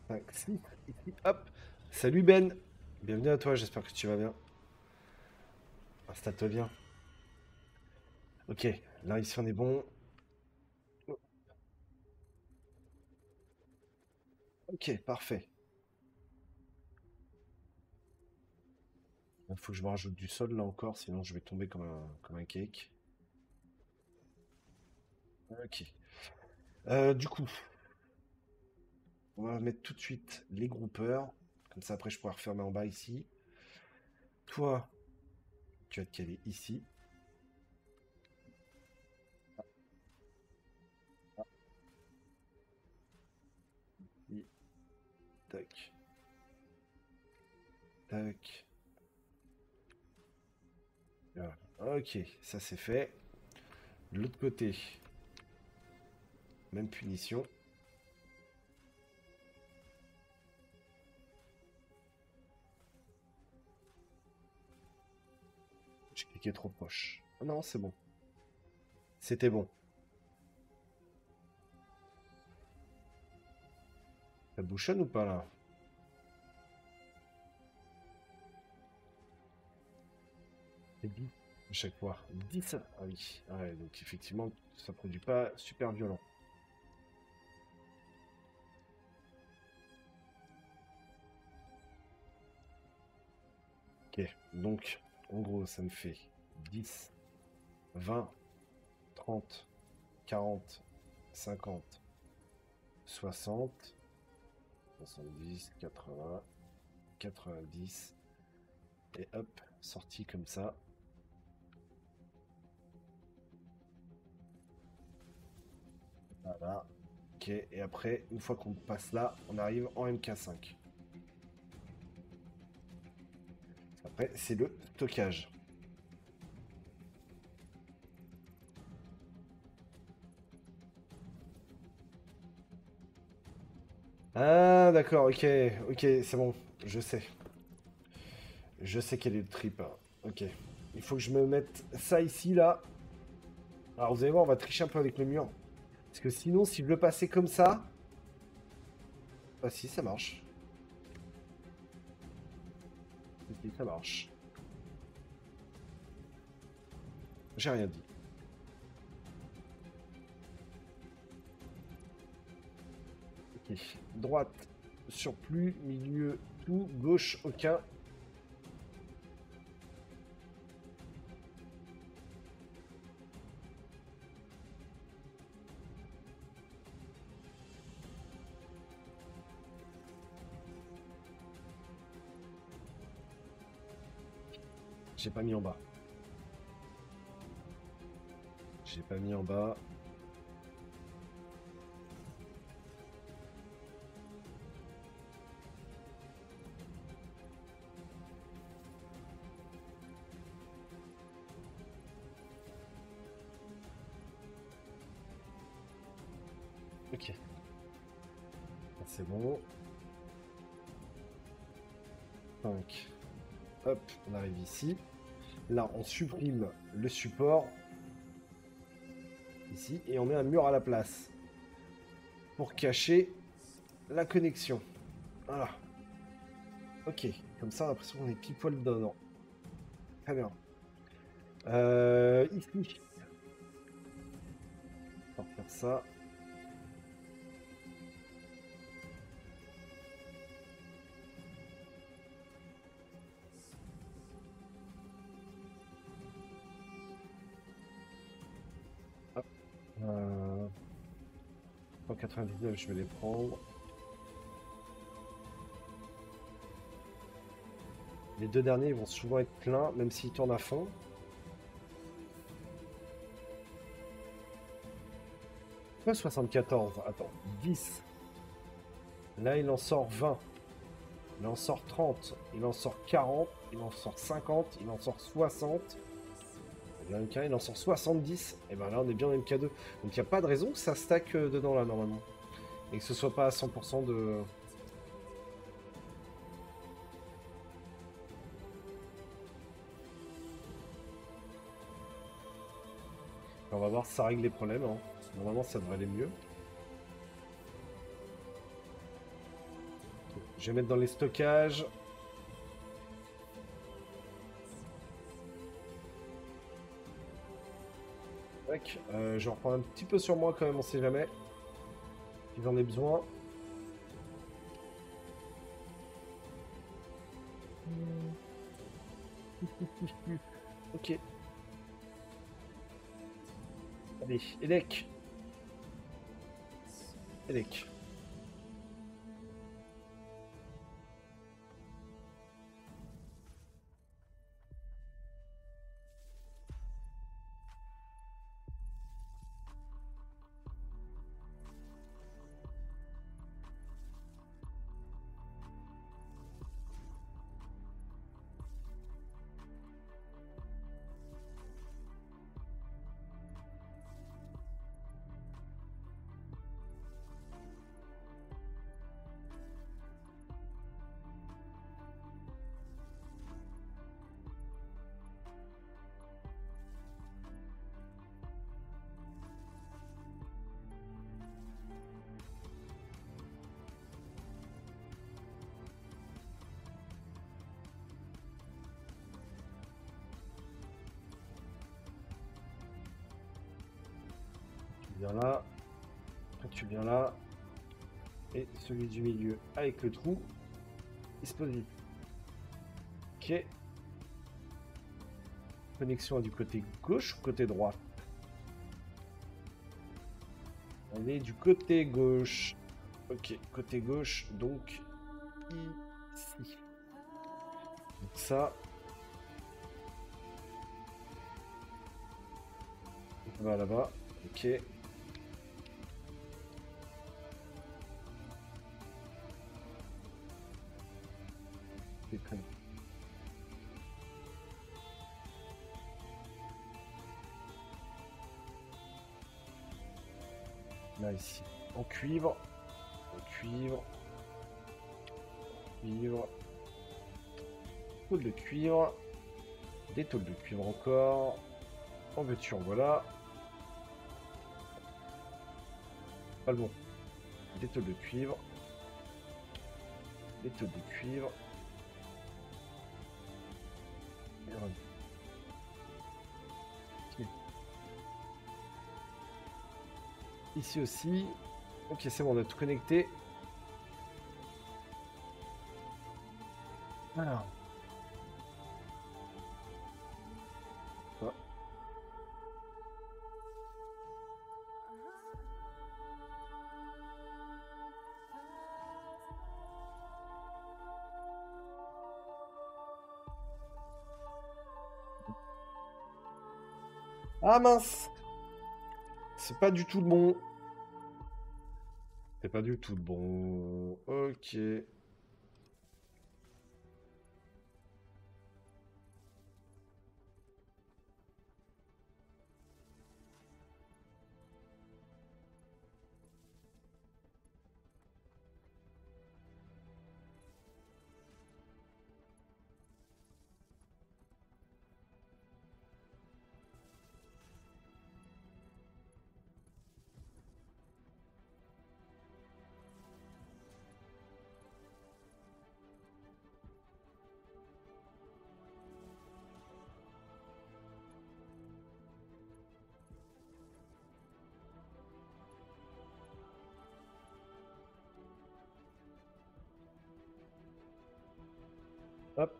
cinq, six, ici, hop. Salut Ben, bienvenue à toi, j'espère que tu vas bien. Installe-toi bien. Ok, là ici on est bon. Ok, parfait. Il faut que je me rajoute du sol là encore, sinon je vais tomber comme un, comme un cake. Ok. Euh, du coup, on va mettre tout de suite les groupeurs. Comme ça après je pourrai refermer en bas ici. Toi, tu vas te caler ici. Tac. Tac. Voilà. Ok, ça c'est fait. De l'autre côté, même punition. J'ai cliqué trop proche. Oh non, c'est bon. C'était bon. Ça bouchonne ou pas là? C'est dix à chaque fois. dix. Ah oui. Ouais, donc effectivement, ça produit pas super violent. Ok. Donc, en gros, ça me fait dix, vingt, trente, quarante, cinquante, soixante, soixante-dix, quatre-vingts, quatre-vingt-dix, et hop, sorti comme ça. Voilà, ok, et après, une fois qu'on passe là, on arrive en M K cinq. Après, c'est le stockage. Ah d'accord, ok, ok, c'est bon, je sais. Je sais quel est le trip. Hein. Ok, il faut que je me mette ça ici, là. Alors vous allez voir, on va tricher un peu avec le mur. Parce que sinon, si je le passais comme ça... Ah si, ça marche. Si, ça marche. J'ai rien dit. Okay. Droite, surplus, milieu, tout, gauche, aucun. J'ai pas mis en bas. J'ai pas mis en bas. Ok, c'est bon. cinq. Hop, on arrive ici. Là, on supprime le support. Ici, et on met un mur à la place. Pour cacher la connexion. Voilà. Ok, comme ça, on a l'impression qu'on est pile poil dedans. Très bien. Euh, ici. On va faire ça. cent quatre-vingt-dix-neuf, je vais les prendre. Les deux derniers vont souvent être pleins, même s'ils tournent à fond. soixante-quatorze, attends, dix. Là, il en sort vingt. Il en sort trente. Il en sort quarante. Il en sort cinquante. Il en sort soixante. Le M K, il en sort soixante-dix. Et ben là, on est bien M K deux. Donc il n'y a pas de raison que ça stack dedans, là, normalement. Et que ce soit pas à cent pour cent de... On va voir si ça règle les problèmes. Hein. Normalement, ça devrait aller mieux. Je vais mettre dans les stockages. Tac. Euh, je reprends un petit peu sur moi quand même, on sait jamais. Si j'en ai besoin. Ok. Allez, Elec. Elec. Là, après tu viens là, et celui du milieu avec le trou, il se positionne. Ok. Connexion du côté gauche ou côté droit? On est du côté gauche. Ok, côté gauche, donc ici. Donc ça. On va là-bas. Ok. Là ici, en cuivre, en cuivre, cuivre, tôle de cuivre, des tôles de cuivre encore, en veux-tu, en voilà, pas le bon, des tôles de cuivre, des tôles de cuivre. Ici aussi. Ok, c'est bon, on a tout connecté. Alors. Ah. Ah mince! C'est pas du tout le bon. C'est pas du tout le bon. Ok. Hop.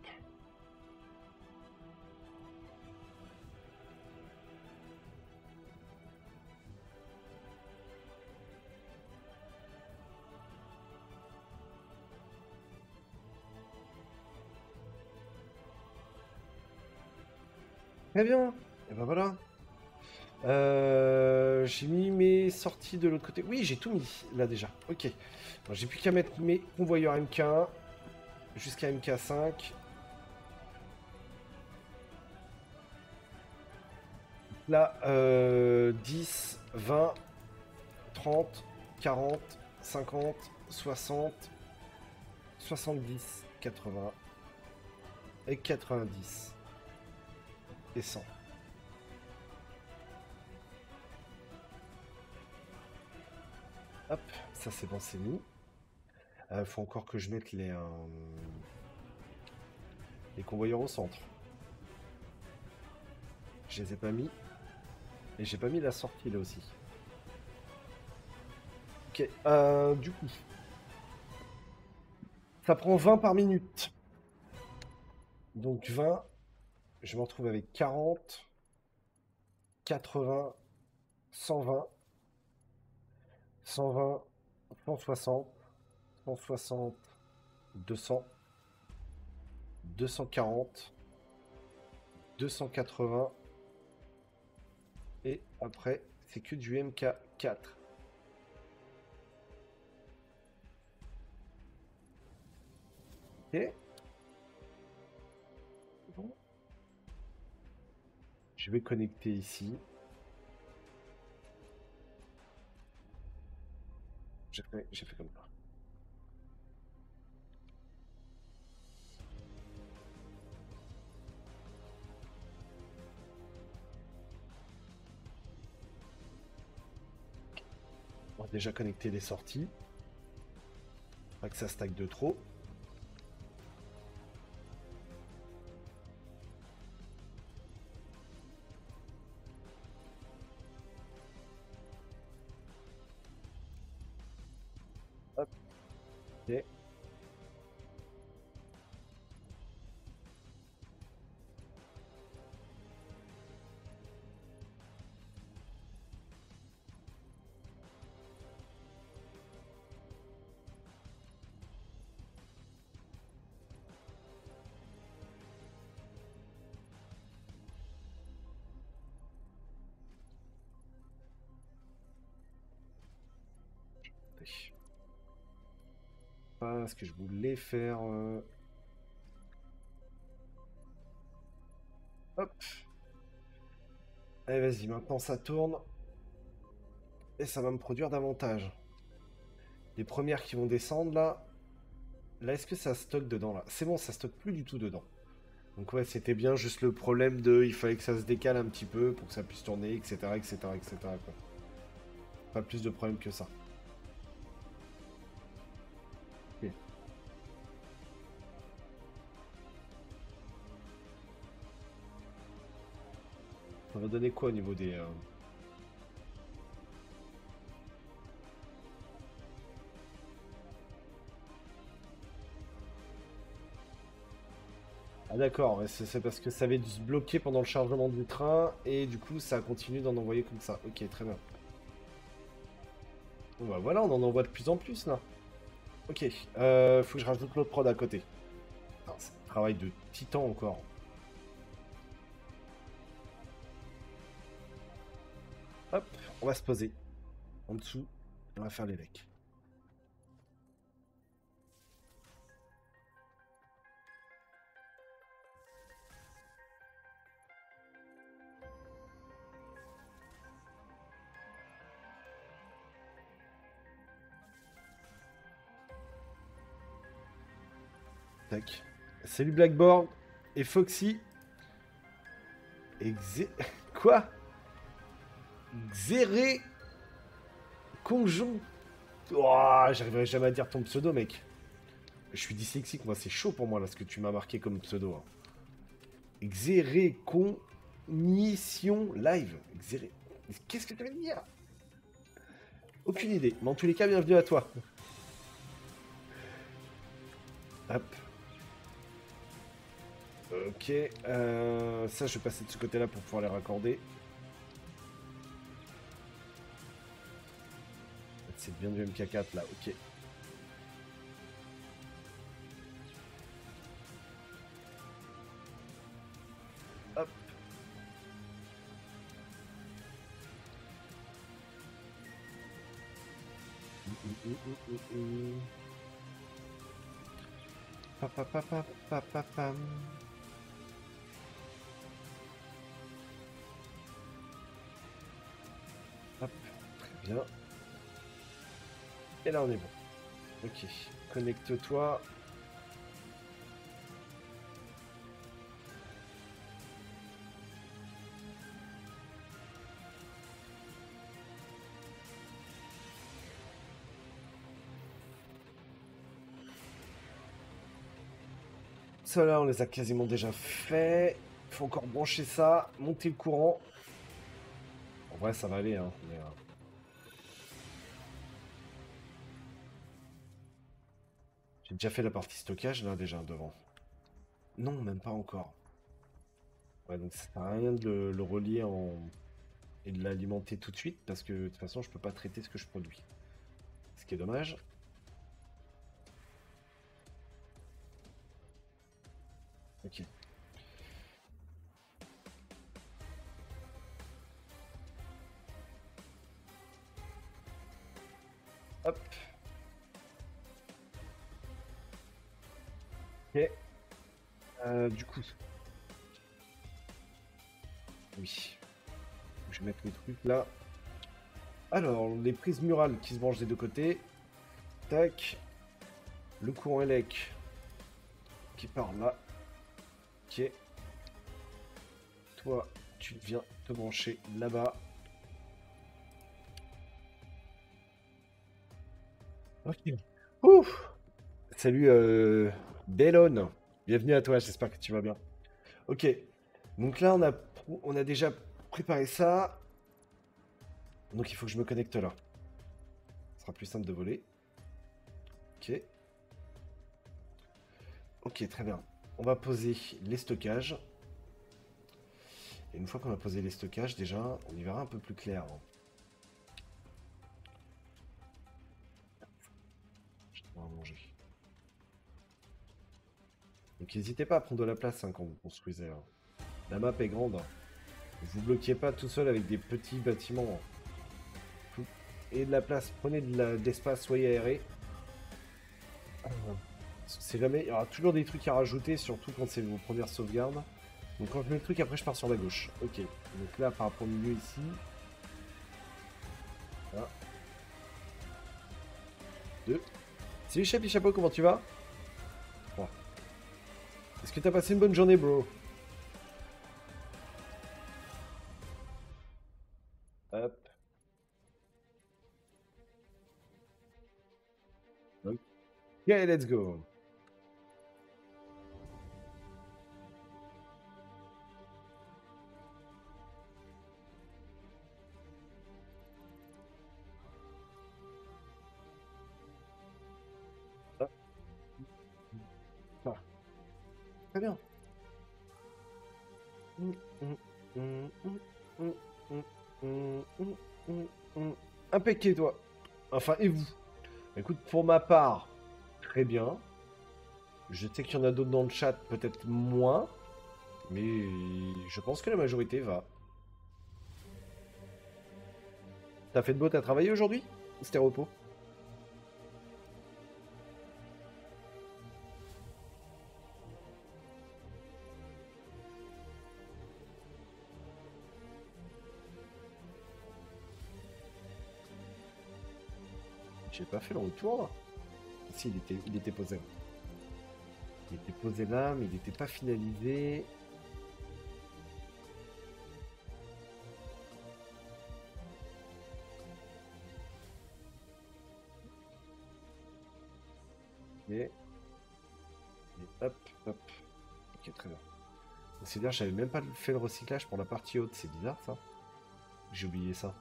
Très bien. Et ben voilà. Euh, j'ai mis mes sorties de l'autre côté. Oui, j'ai tout mis là déjà. Ok. J'ai plus qu'à mettre mes convoyeurs M K un. Jusqu'à M K cinq. Là, euh, dix, vingt, trente, quarante, cinquante, soixante, soixante-dix, quatre-vingts et quatre-vingt-dix et cent. Hop, ça c'est bon, c'est mis. Euh, faut encore que je mette les, euh, les convoyeurs au centre. Je les ai pas mis. Et j'ai pas mis la sortie là aussi. Ok, euh, du coup. Ça prend vingt par minute. Donc vingt, je me retrouve avec quarante, quatre-vingts, cent vingt, cent vingt, cent vingt, cent soixante, cent soixante, deux cents, deux cent quarante, deux cent quatre-vingts. Et après, c'est que du M K quatre. Ok. Bon. Je vais connecter ici. J'ai fait, j'ai fait comme ça. On va déjà connecter les sorties. Pas que ça stack de trop. Hop. Ok. Parce que je voulais faire euh... hop, allez vas-y, maintenant ça tourne et ça va me produire davantage. Les premières qui vont descendre là, là est-ce que ça stocke dedans là? C'est bon, ça stocke plus du tout dedans. Donc ouais, c'était bien juste le problème de, il fallait que ça se décale un petit peu pour que ça puisse tourner, etc, etc, etc, quoi. Pas plus de problème que ça. Ça va donner quoi au niveau des... Euh... Ah d'accord, c'est parce que ça avait dû se bloquer pendant le chargement du train et du coup ça continue d'en envoyer comme ça. Ok, très bien. Bon bah voilà, on en envoie de plus en plus là. Ok, euh, faut que je rajoute l'autre prod à côté. C'est un travail de titan encore. Hop, on va se poser en dessous, on va faire les decks. Tac. Salut Blackboard et Foxy. Exé... Quoi? Xéré Conjon. Oh, j'arriverai jamais à dire ton pseudo, mec. Je suis dyslexique, moi, c'est chaud pour moi, là, ce que tu m'as marqué comme pseudo. Hein. Xéré Cognition Live. Xéré... Qu'est-ce que tu veux dire? Aucune idée. Mais en tous les cas, bienvenue à toi. Hop. Ok. Euh, ça, je vais passer de ce côté-là pour pouvoir les raccorder. C'est bien du M K quatre là, ok. Hop. Mmh, mmh, mmh, mmh, mmh. Pa, pa, pa, pa, pa, pa, pam. bien. Et là on est bon. Ok, connecte-toi. Là, on les a quasiment déjà fait. Il faut encore brancher ça, monter le courant. En vrai, ça va aller. Hein, mais, euh... j'ai déjà fait la partie stockage là, déjà devant. Non, même pas encore. Ouais, donc ça sert à rien de le, le relier en... et de l'alimenter tout de suite parce que de toute façon, je peux pas traiter ce que je produis. Ce qui est dommage. Ok. Hop. Ok. Euh, du coup. Oui. Je vais mettre mes trucs là. Alors, les prises murales qui se branchent des deux côtés. Tac. Le courant élec qui part là. Ok, toi tu viens te brancher là-bas. Ok. Ouf. Salut euh, Bellone, bienvenue à toi, j'espère que tu vas bien. Ok, donc là on a, on a déjà préparé ça. Donc il faut que je me connecte là. Ce sera plus simple de voler. Ok. Ok, très bien. On va poser les stockages. Et une fois qu'on a posé les stockages, déjà, on y verra un peu plus clair. Je vais pouvoir manger. Donc n'hésitez pas à prendre de la place hein, quand vous construisez. Hein. La map est grande. Ne vous bloquez pas tout seul avec des petits bâtiments. Hein. Et de la place, prenez de l'espace, soyez aéré. Ah, ouais. C'est jamais... Il y aura toujours des trucs à rajouter, surtout quand c'est vos premières sauvegardes. Donc quand je mets le truc, après je pars sur la gauche. Ok, donc là par rapport au milieu ici. Voilà. Deux. Salut Chapi Chapeau, comment tu vas? Trois. Est-ce que t'as passé une bonne journée, bro? Hop. Ok, let's go. Très bien. Impeccable, toi. Enfin, et vous? Écoute, pour ma part, très bien. Je sais qu'il y en a d'autres dans le chat, peut-être moins. Mais je pense que la majorité va. T'as fait de beau, t'as travaillé aujourd'hui? C'était repos. J'ai pas fait le retour là. Si, il était, il était posé. Il était posé là, mais il n'était pas finalisé. Et, et hop, hop. Ok, très bien. C'est-à-dire que j'avais même pas fait le recyclage pour la partie haute. C'est bizarre ça. J'ai oublié ça.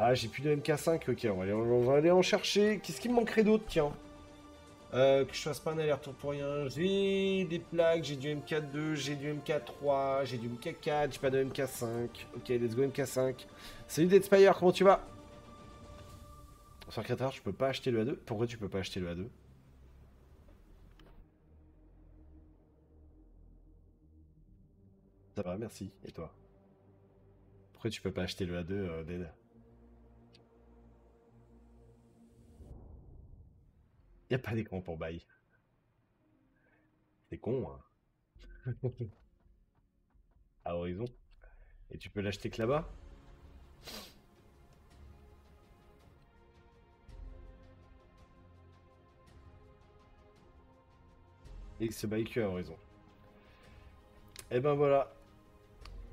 Ah, j'ai plus de M K cinq, ok, on va aller, on va aller en chercher. Qu'est-ce qu'il me manquerait d'autre, tiens euh, que je fasse pas un aller-retour pour rien. J'ai des plaques, j'ai du M K deux, j'ai du M K trois, j'ai du M K quatre, j'ai pas de M K cinq. Ok, let's go M K cinq. Salut Dead Spire, comment tu vas? Sur Ketrarde, je peux pas acheter le A deux. Pourquoi tu peux pas acheter le A deux? Ça va, merci. Et toi? Pourquoi tu peux pas acheter le A deux, euh, Dead? Y a pas d'écran pour bail. C'est con, hein. À Horizon. Et tu peux l'acheter que là-bas? Et ce biker à Horizon. Et ben voilà.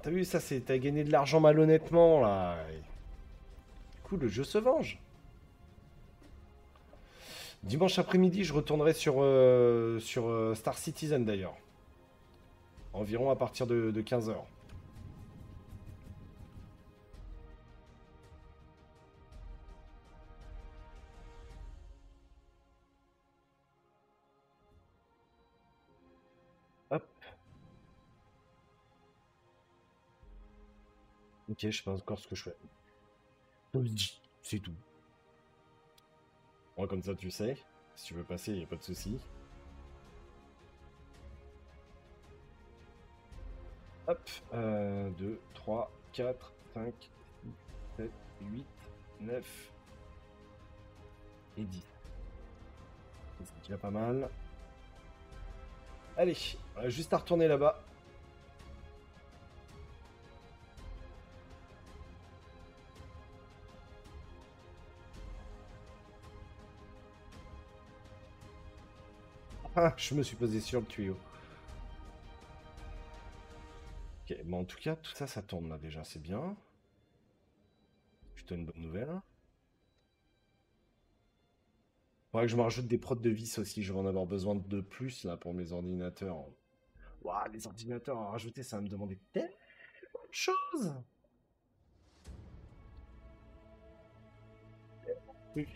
T'as vu ça, c'est t'as gagné de l'argent malhonnêtement là. Du coup le jeu se venge. Dimanche après-midi, je retournerai sur, euh, sur euh, Star Citizen d'ailleurs. Environ à partir de, de quinze heures. Ok, je sais pas encore ce que je fais. C'est tout. Moi, comme ça, tu sais. Si tu veux passer, il n'y a pas de souci. Hop. un, deux, trois, quatre, cinq, six, sept, huit, neuf et dix. C'est déjà pas mal. Allez, juste à retourner là-bas. Ah, je me suis posé sur le tuyau. Ok, bon, en tout cas, tout ça, ça tourne là déjà, c'est bien. Plutôt une bonne nouvelle. Faudrait que je me rajoute des prods de vis aussi, je vais en avoir besoin de plus là pour mes ordinateurs. Waouh, les ordinateurs à rajouter, ça va me demander tellement de choses. Oui.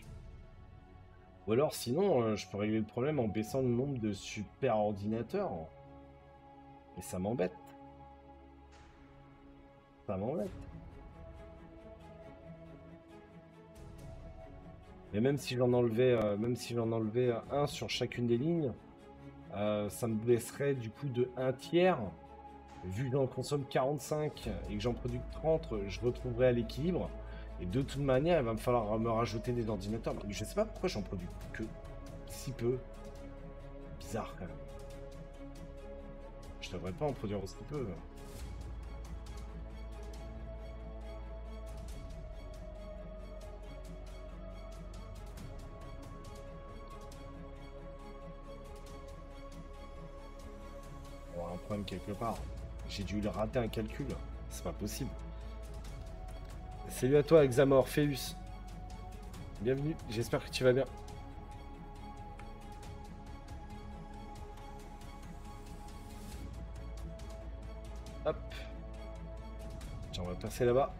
Ou alors sinon, euh, je peux régler le problème en baissant le nombre de super ordinateurs. Et ça m'embête. Ça m'embête. Et même si j'en enlevais, euh, même si j'en enlevais un sur chacune des lignes, euh, ça me baisserait du coup de un tiers. Vu que j'en consomme quarante-cinq et que j'en produis trente, je retrouverai à l'équilibre. Et de toute manière, il va me falloir me rajouter des ordinateurs. Je sais pas pourquoi j'en produis que si peu. Bizarre quand même. Je devrais pas en produire aussi peu. On a un problème quelque part. J'ai dû rater un calcul. C'est pas possible. Salut à toi, Examor, Phéus. Bienvenue, j'espère que tu vas bien. Hop. Tiens, on va passer là-bas.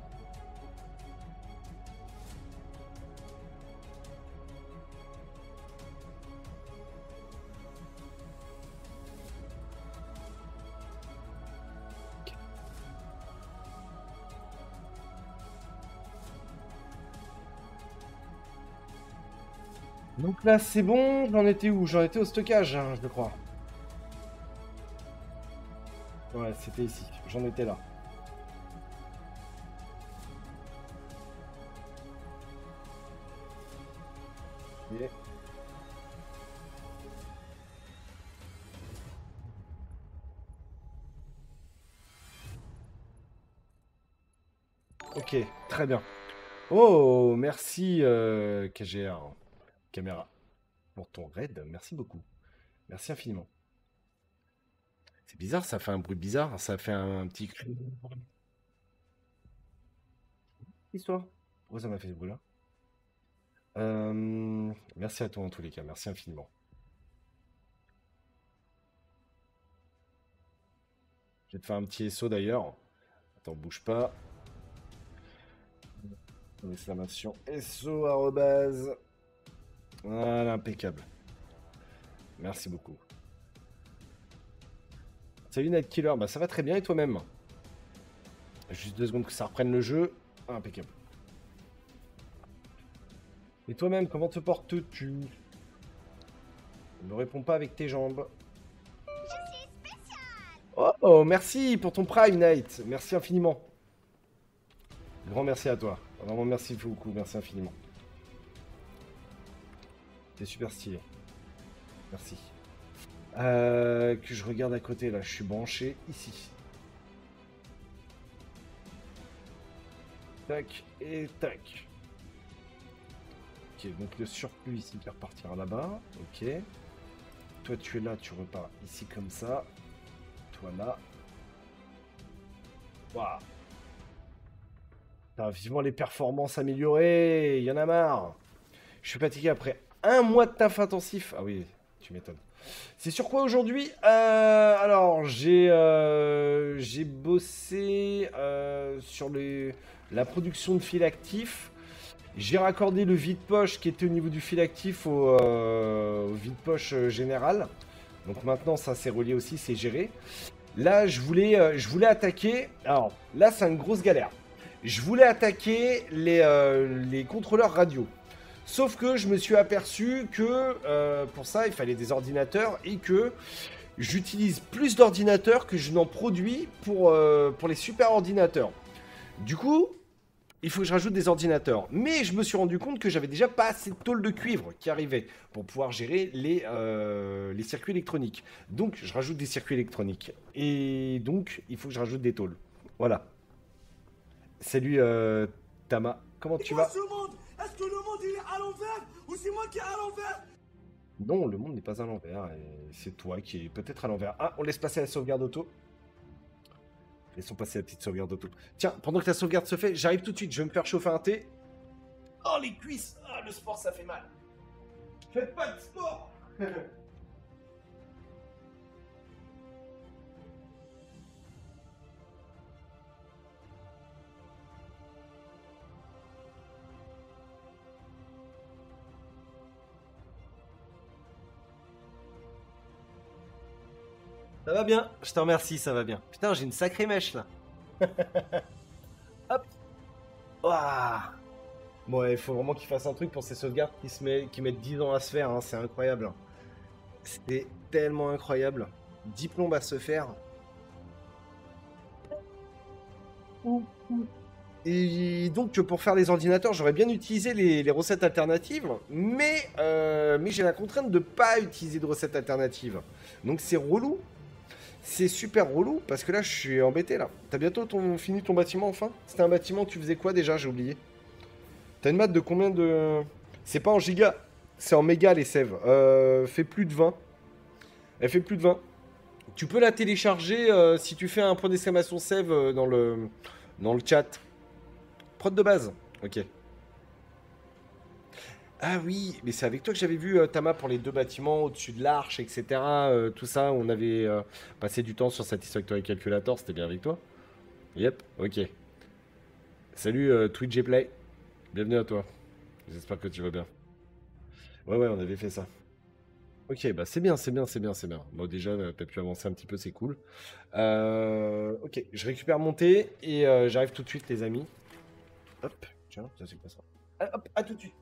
Donc là c'est bon, j'en étais où? J'en étais au stockage, hein, je le crois. Ouais, c'était ici, j'en étais là. Yeah. Ok, très bien. Oh, merci euh, K G R. Caméra, pour ton raid, merci beaucoup. Merci infiniment. C'est bizarre, ça fait un bruit bizarre, ça fait un petit... Histoire. Pourquoi ça m'a fait ce bruit-là? euh... Merci à toi en tous les cas, merci infiniment. Je vais te faire un petit S O d'ailleurs. Attends, bouge pas. Exclamation S O arrobase... Voilà, impeccable. Merci beaucoup. Salut Nightkiller, bah ça va très bien et toi-même? Juste deux secondes que ça reprenne le jeu. Ah, impeccable. Et toi-même, comment te portes-tu? Ne réponds pas avec tes jambes. Je suis spécial. Oh, oh, merci pour ton Prime Night. Merci infiniment. Grand merci à toi. Vraiment merci beaucoup, merci infiniment. C'est super stylé. Merci. Euh, que je regarde à côté, là. Je suis branché ici. tac, et tac. Ok, donc le surplus ici qui repartira là-bas. Ok. Toi, tu es là, tu repars ici comme ça. Toi, là. Waouh. T'as vivement les performances améliorées. Il y en a marre. Je suis fatigué après un mois de taf intensif. Ah oui, tu m'étonnes. C'est sur quoi aujourd'hui? euh, Alors, j'ai euh, j'ai bossé euh, sur les, la production de fil actif. J'ai raccordé le vide-poche qui était au niveau du fil actif au, euh, au vide-poche général. Donc maintenant, ça c'est relié aussi, c'est géré. Là, je voulais, euh, je voulais attaquer... Alors, là, c'est une grosse galère. Je voulais attaquer les, euh, les contrôleurs radio. Sauf que je me suis aperçu que euh, pour ça, il fallait des ordinateurs et que j'utilise plus d'ordinateurs que je n'en produis pour, euh, pour les super ordinateurs. Du coup... il faut que je rajoute des ordinateurs. Mais je me suis rendu compte que j'avais déjà pas assez de tôle de cuivre qui arrivait pour pouvoir gérer les, euh, les circuits électroniques. Donc, je rajoute des circuits électroniques. Et donc, il faut que je rajoute des tôles. Voilà. Salut, euh, Tama. Comment tu vas? Est-ce que le monde il est à l'envers? Ou c'est moi qui est à l'envers? Non, le monde n'est pas à l'envers. C'est toi qui est peut-être à l'envers. Ah, on laisse passer la sauvegarde auto. Laissons passer la petite sauvegarde auto. Tiens, pendant que la sauvegarde se fait, j'arrive tout de suite. Je vais me faire chauffer un thé. Oh, les cuisses! Ah, le sport, ça fait mal. Faites pas de sport! Ça va bien, je te remercie, ça va bien. Putain, j'ai une sacrée mèche, là. Hop. Ouah. Bon, il faut vraiment qu'il fasse un truc pour ces sauvegardes qui, se met, qui mettent dix ans à se faire, hein. C'est incroyable. C'est tellement incroyable. dix plombes à se faire. Et donc, pour faire les ordinateurs, j'aurais bien utilisé les, les recettes alternatives, mais, euh, mais j'ai la contrainte de ne pas utiliser de recettes alternatives. Donc, c'est relou. C'est super relou parce que là je suis embêté là. T'as bientôt ton, fini ton bâtiment enfin? C'était un bâtiment, tu faisais quoi déjà? J'ai oublié. T'as une mat de combien de... C'est pas en giga, c'est en méga les sèves. Euh, fait plus de vingt. Elle fait plus de vingt. Tu peux la télécharger euh, si tu fais un point d'exclamation sève euh, dans le dans le chat. Prod de base. Ok. Ah oui, mais c'est avec toi que j'avais vu euh, Tama pour les deux bâtiments au-dessus de l'arche, et cetera. Euh, tout ça, on avait euh, passé du temps sur Satisfactory Calculator, c'était bien avec toi? Yep, ok. Salut euh, Twitch et Play, bienvenue à toi. J'espère que tu vas bien. Ouais, ouais, on avait fait ça. Ok, bah c'est bien, c'est bien, c'est bien, c'est bien. Bon, déjà, t'as pu avancer un petit peu, c'est cool. Euh, ok, je récupère mon thé et euh, j'arrive tout de suite, les amis. Hop, tiens, ça c'est quoi ça? Ah, hop, à tout de suite.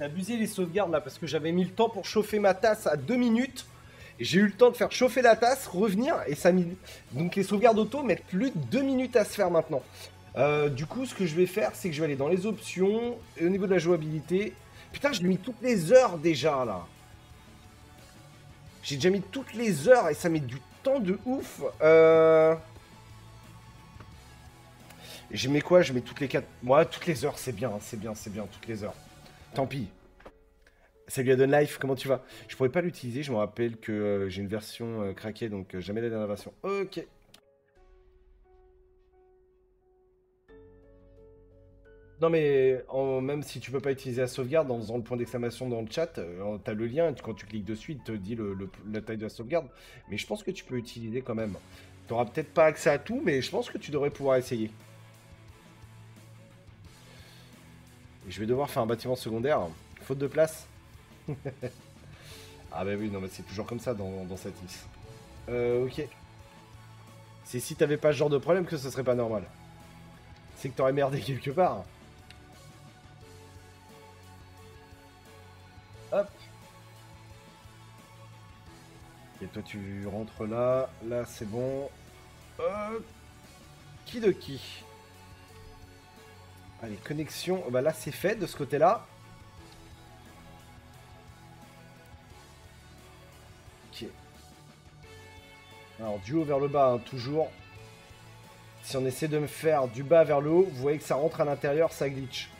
Abuser les sauvegardes là parce que j'avais mis le temps pour chauffer ma tasse à deux minutes. J'ai eu le temps de faire chauffer la tasse, revenir et ça mis... Donc les sauvegardes auto mettent plus de deux minutes à se faire maintenant. Euh, du coup, ce que je vais faire, c'est que je vais aller dans les options et au niveau de la jouabilité. Putain, j'ai mis toutes les heures déjà là. J'ai déjà mis toutes les heures et ça met du temps de ouf. Euh... Je mets quoi? Je mets toutes les quatre. Moi, ouais, toutes les heures, c'est bien, c'est bien, c'est bien, toutes les heures. Tant pis. Salut Adonlife, comment tu vas? Je pourrais pas l'utiliser, je me rappelle que euh, j'ai une version euh, craquée, donc euh, jamais la dernière version. Ok. Non mais en, même si tu peux pas utiliser la sauvegarde, en faisant le point d'exclamation dans le chat, euh, t'as le lien, quand tu cliques dessus, il te dit le, le, la taille de la sauvegarde. Mais je pense que tu peux l'utiliser quand même. T'auras peut-être pas accès à tout, mais je pense que tu devrais pouvoir essayer. Je vais devoir faire un bâtiment secondaire, hein. Faute de place. Ah bah oui, non mais c'est toujours comme ça dans, dans Satis. Euh, ok. C'est si t'avais pas ce genre de problème que ce serait pas normal. c'est que t'aurais merdé quelque part. Hop. Et toi tu rentres là, là c'est bon. Euh, qui de qui? Allez, connexion, bah là c'est fait de ce côté-là. Ok. Alors du haut vers le bas, hein, toujours. Si on essaie de me faire du bas vers le haut, vous voyez que ça rentre à l'intérieur, ça glitch.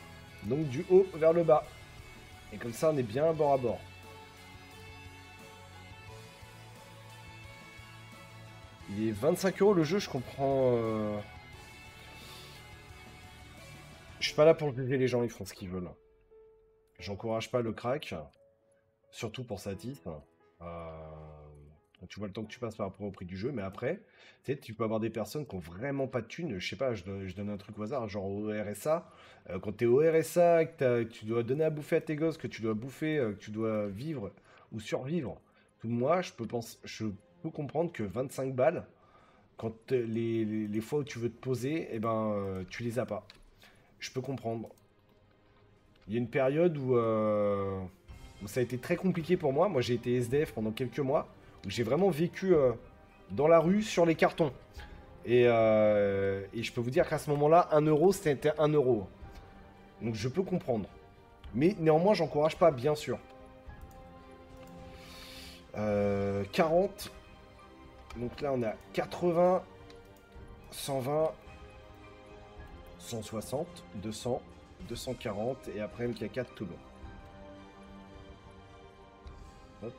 Donc du haut vers le bas. Et comme ça on est bien bord à bord. Il est vingt-cinq euros le jeu, je comprends. Euh... Je suis pas là pour juger les gens, ils font ce qu'ils veulent. J'encourage pas le crack, surtout pour Satis. Euh... Tu vois le temps que tu passes par rapport au prix du jeu, mais après, tu sais, tu peux avoir des personnes qui ont vraiment pas de thunes. Je sais pas, je donne, je donne un truc au hasard, genre au R S A. Euh, quand t'es au R S A, que, que tu dois donner à bouffer à tes gosses, que tu dois bouffer, euh, que tu dois vivre ou survivre, tout moi, je peux penser. Je... comprendre que vingt-cinq balles, quand les, les, les fois où tu veux te poser, eh ben, euh, tu les as pas. Je peux comprendre. Il y a une période où, euh, où ça a été très compliqué pour moi. Moi, j'ai été S D F pendant quelques mois, où j'ai vraiment vécu euh, dans la rue, sur les cartons. Et, euh, et je peux vous dire qu'à ce moment-là, un euro, c'était un euro. Donc, je peux comprendre. Mais néanmoins, j'encourage pas, bien sûr. Euh, quarante... Donc là, on a quatre-vingts, cent vingt, cent soixante, deux cents, deux cent quarante et après M K quatre tout le long. Hop.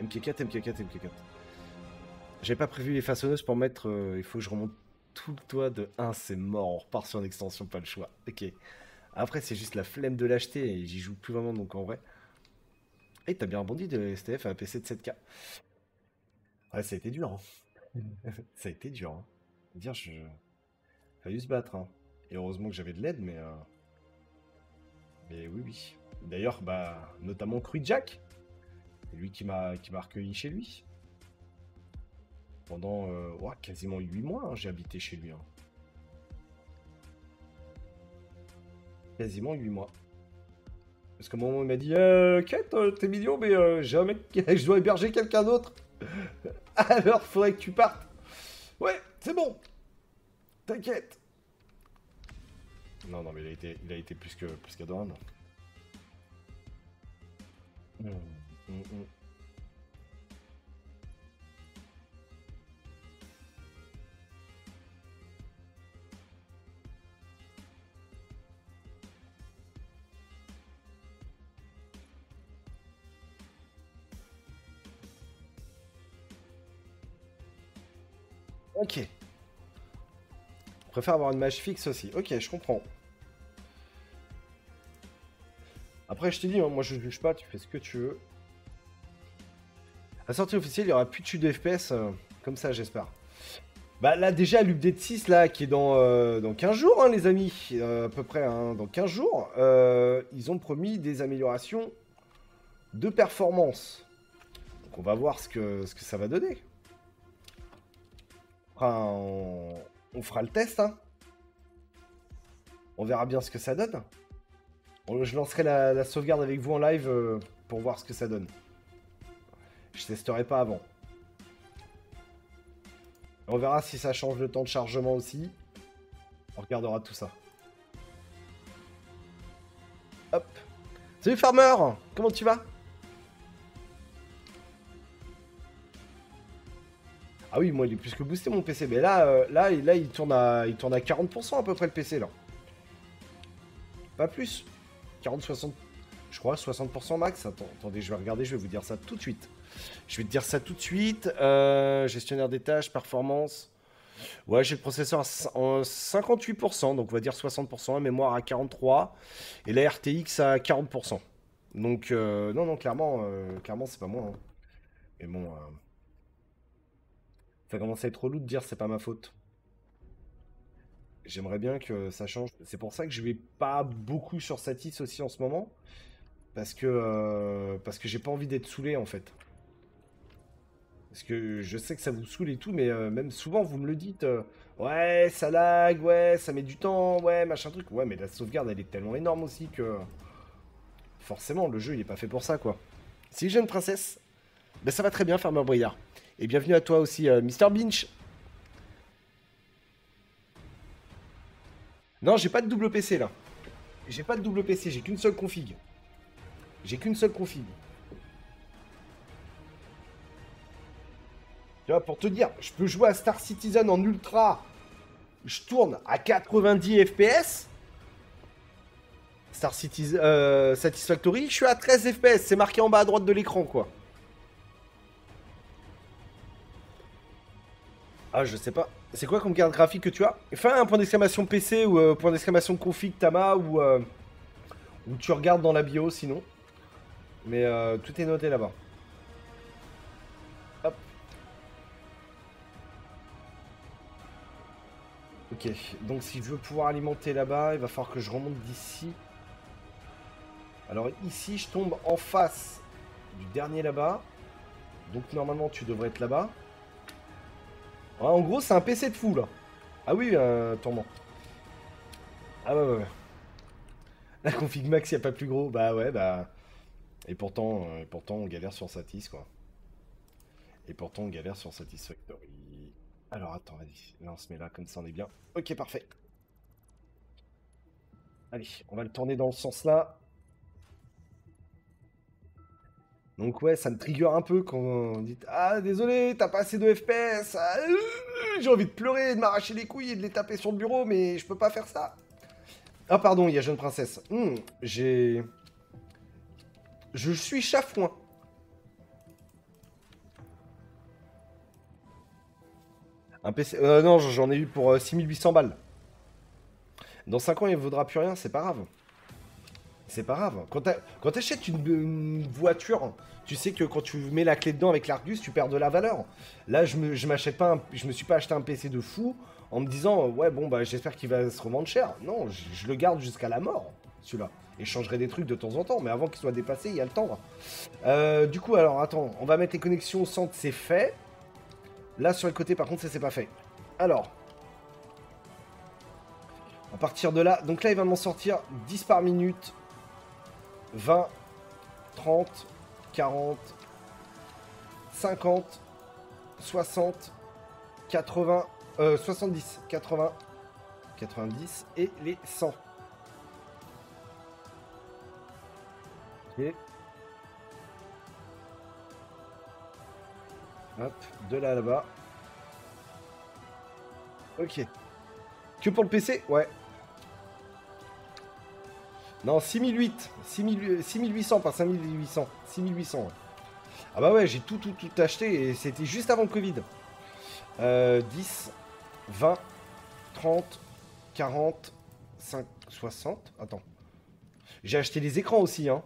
M K quatre, M K quatre, M K quatre. J'avais pas prévu les façonneuses pour mettre... Euh, il faut que je remonte tout le toit de un, c'est mort, on repart sur une extension, pas le choix. Ok. Après, c'est juste la flemme de l'acheter et j'y joue plus vraiment, donc en vrai. Et t'as bien rebondi de S T F à un P C de sept K. Ouais, ça a été dur, hein. Ça a été dur, hein. Dire, je... failli se battre, hein. Et heureusement que j'avais de l'aide, mais... Euh... Mais oui, oui. D'ailleurs, bah, notamment Krujack. C'est lui qui m'a recueilli chez lui. Pendant euh, ouah, quasiment huit mois, hein, j'ai habité chez lui. Hein. Quasiment huit mois. Parce qu'à un moment, il m'a dit euh, « Kate, t'es mignon, mais euh, j'ai un mec qui... je dois héberger quelqu'un d'autre. » Alors faudrait que tu partes. Ouais, c'est bon. T'inquiète. Non, non, mais il a été, il a été plus que plus qu'adorable. Mmh, mmh. Ok. Je préfère avoir une mage fixe aussi. Ok, je comprends. Après, je te dis, hein, moi je ne juge pas, tu fais ce que tu veux. À sortie officielle, il n'y aura plus de chute de F P S. Euh, comme ça, j'espère. Bah là, déjà, l'update six, là, qui est dans, euh, dans quinze jours, hein, les amis. Euh, à peu près, hein, dans quinze jours. Euh, ils ont promis des améliorations de performance. Donc, on va voir ce que, ce que ça va donner. On... on fera le test, hein. On verra bien ce que ça donne. Je lancerai la, la sauvegarde avec vous en live euh, pour voir ce que ça donne. Je testerai pas avant. On verra si ça change le temps de chargement aussi. On regardera tout ça. Hop. Salut Farmer, comment tu vas ? Ah oui, moi il est plus que boosté mon P C, mais là, euh, là, là il, tourne à, il tourne à quarante pour cent à peu près le P C là. Pas plus. quarante soixante, je crois soixante pour cent max. Attends, attendez, je vais regarder, je vais vous dire ça tout de suite. Je vais te dire ça tout de suite. Euh, gestionnaire des tâches, performance. Ouais, j'ai le processeur à cinquante-huit pour cent, donc on va dire soixante pour cent, la mémoire à quarante-trois pour cent et la R T X à quarante pour cent. Donc euh, non, non, clairement, euh, clairement c'est pas moi. Hein. Mais bon... Euh... Ça commence à être relou de dire c'est pas ma faute. J'aimerais bien que ça change. C'est pour ça que je vais pas beaucoup sur Satis aussi en ce moment. Parce que, euh, parce que j'ai pas envie d'être saoulé en fait. Parce que je sais que ça vous saoule et tout, mais euh, même souvent vous me le dites, euh, ouais, ça lag, ouais, ça met du temps, ouais, machin truc. Ouais, mais la sauvegarde, elle est tellement énorme aussi que... Forcément, le jeu, il est pas fait pour ça, quoi. Si, jeune princesse, ben ça va très bien, Farmer Briard. Et bienvenue à toi aussi, euh, Mister Binch. Non, j'ai pas de double P C, là. J'ai pas de double P C, j'ai qu'une seule config. J'ai qu'une seule config. Tu vois, pour te dire, je peux jouer à Star Citizen en ultra. Je tourne à quatre-vingt-dix F P S. Star Citizen, euh, Satisfactory, je suis à treize F P S. C'est marqué en bas à droite de l'écran, quoi. Ah, je sais pas. C'est quoi comme carte graphique que tu as? Enfin, un point d'exclamation P C ou euh, point d'exclamation config Tama ou, euh, ou tu regardes dans la bio sinon. Mais euh, tout est noté là-bas. Ok, donc si je veux pouvoir alimenter là-bas, il va falloir que je remonte d'ici. Alors ici, je tombe en face du dernier là-bas. Donc normalement, tu devrais être là-bas. Ah, en gros, c'est un P C de fou, là. Ah oui, euh, tourment. Ah ouais, ouais, ouais. La config max, il n'y a pas plus gros. Bah ouais, bah... Et pourtant, euh, et pourtant on galère sur Satis, quoi. Et pourtant, on galère sur Satisfactory. Alors attends, vas-y, là on se met là, comme ça on est bien. Ok, parfait. Allez, on va le tourner dans le sens là. Donc ouais, ça me trigger un peu quand on dit « Ah, désolé, t'as pas assez de F P S, ah, euh, j'ai envie de pleurer, de m'arracher les couilles et de les taper sur le bureau, mais je peux pas faire ça. » Ah pardon, il y a jeune princesse. Mmh, j'ai... Je suis chafouin. Un P C... Euh, non, j'en ai eu pour euh, six mille huit cents balles. Dans cinq ans, il ne vaudra plus rien, c'est pas grave. C'est pas grave. Quand t'achètes une, une voiture, tu sais que quand tu mets la clé dedans avec l'Argus, tu perds de la valeur. Là, je me, je m'achète pas un, je me suis pas acheté un P C de fou en me disant, euh, ouais, bon, bah j'espère qu'il va se revendre cher. Non, je, je le garde jusqu'à la mort, celui-là. Et je changerai des trucs de temps en temps, mais avant qu'il soit dépassé, il y a le temps. Euh, du coup, alors, attends, on va mettre les connexions au centre, c'est fait. Là, sur les côtés, par contre, ça, c'est pas fait. Alors, à partir de là, donc là, il va m'en sortir dix par minute, vingt, trente, quarante, cinquante, soixante, quatre-vingts, euh, soixante-dix, quatre-vingts, quatre-vingt-dix et les cent. Ok. Hop, de là là-bas. Ok. Que pour le P C? Ouais. Non, six mille huit cents par cinq mille huit cents. six mille huit cents, ouais. Ah bah ouais, j'ai tout, tout, tout acheté et c'était juste avant le Covid. Euh, dix, vingt, trente, quarante, cinq, soixante. Attends. J'ai acheté les écrans aussi, hein.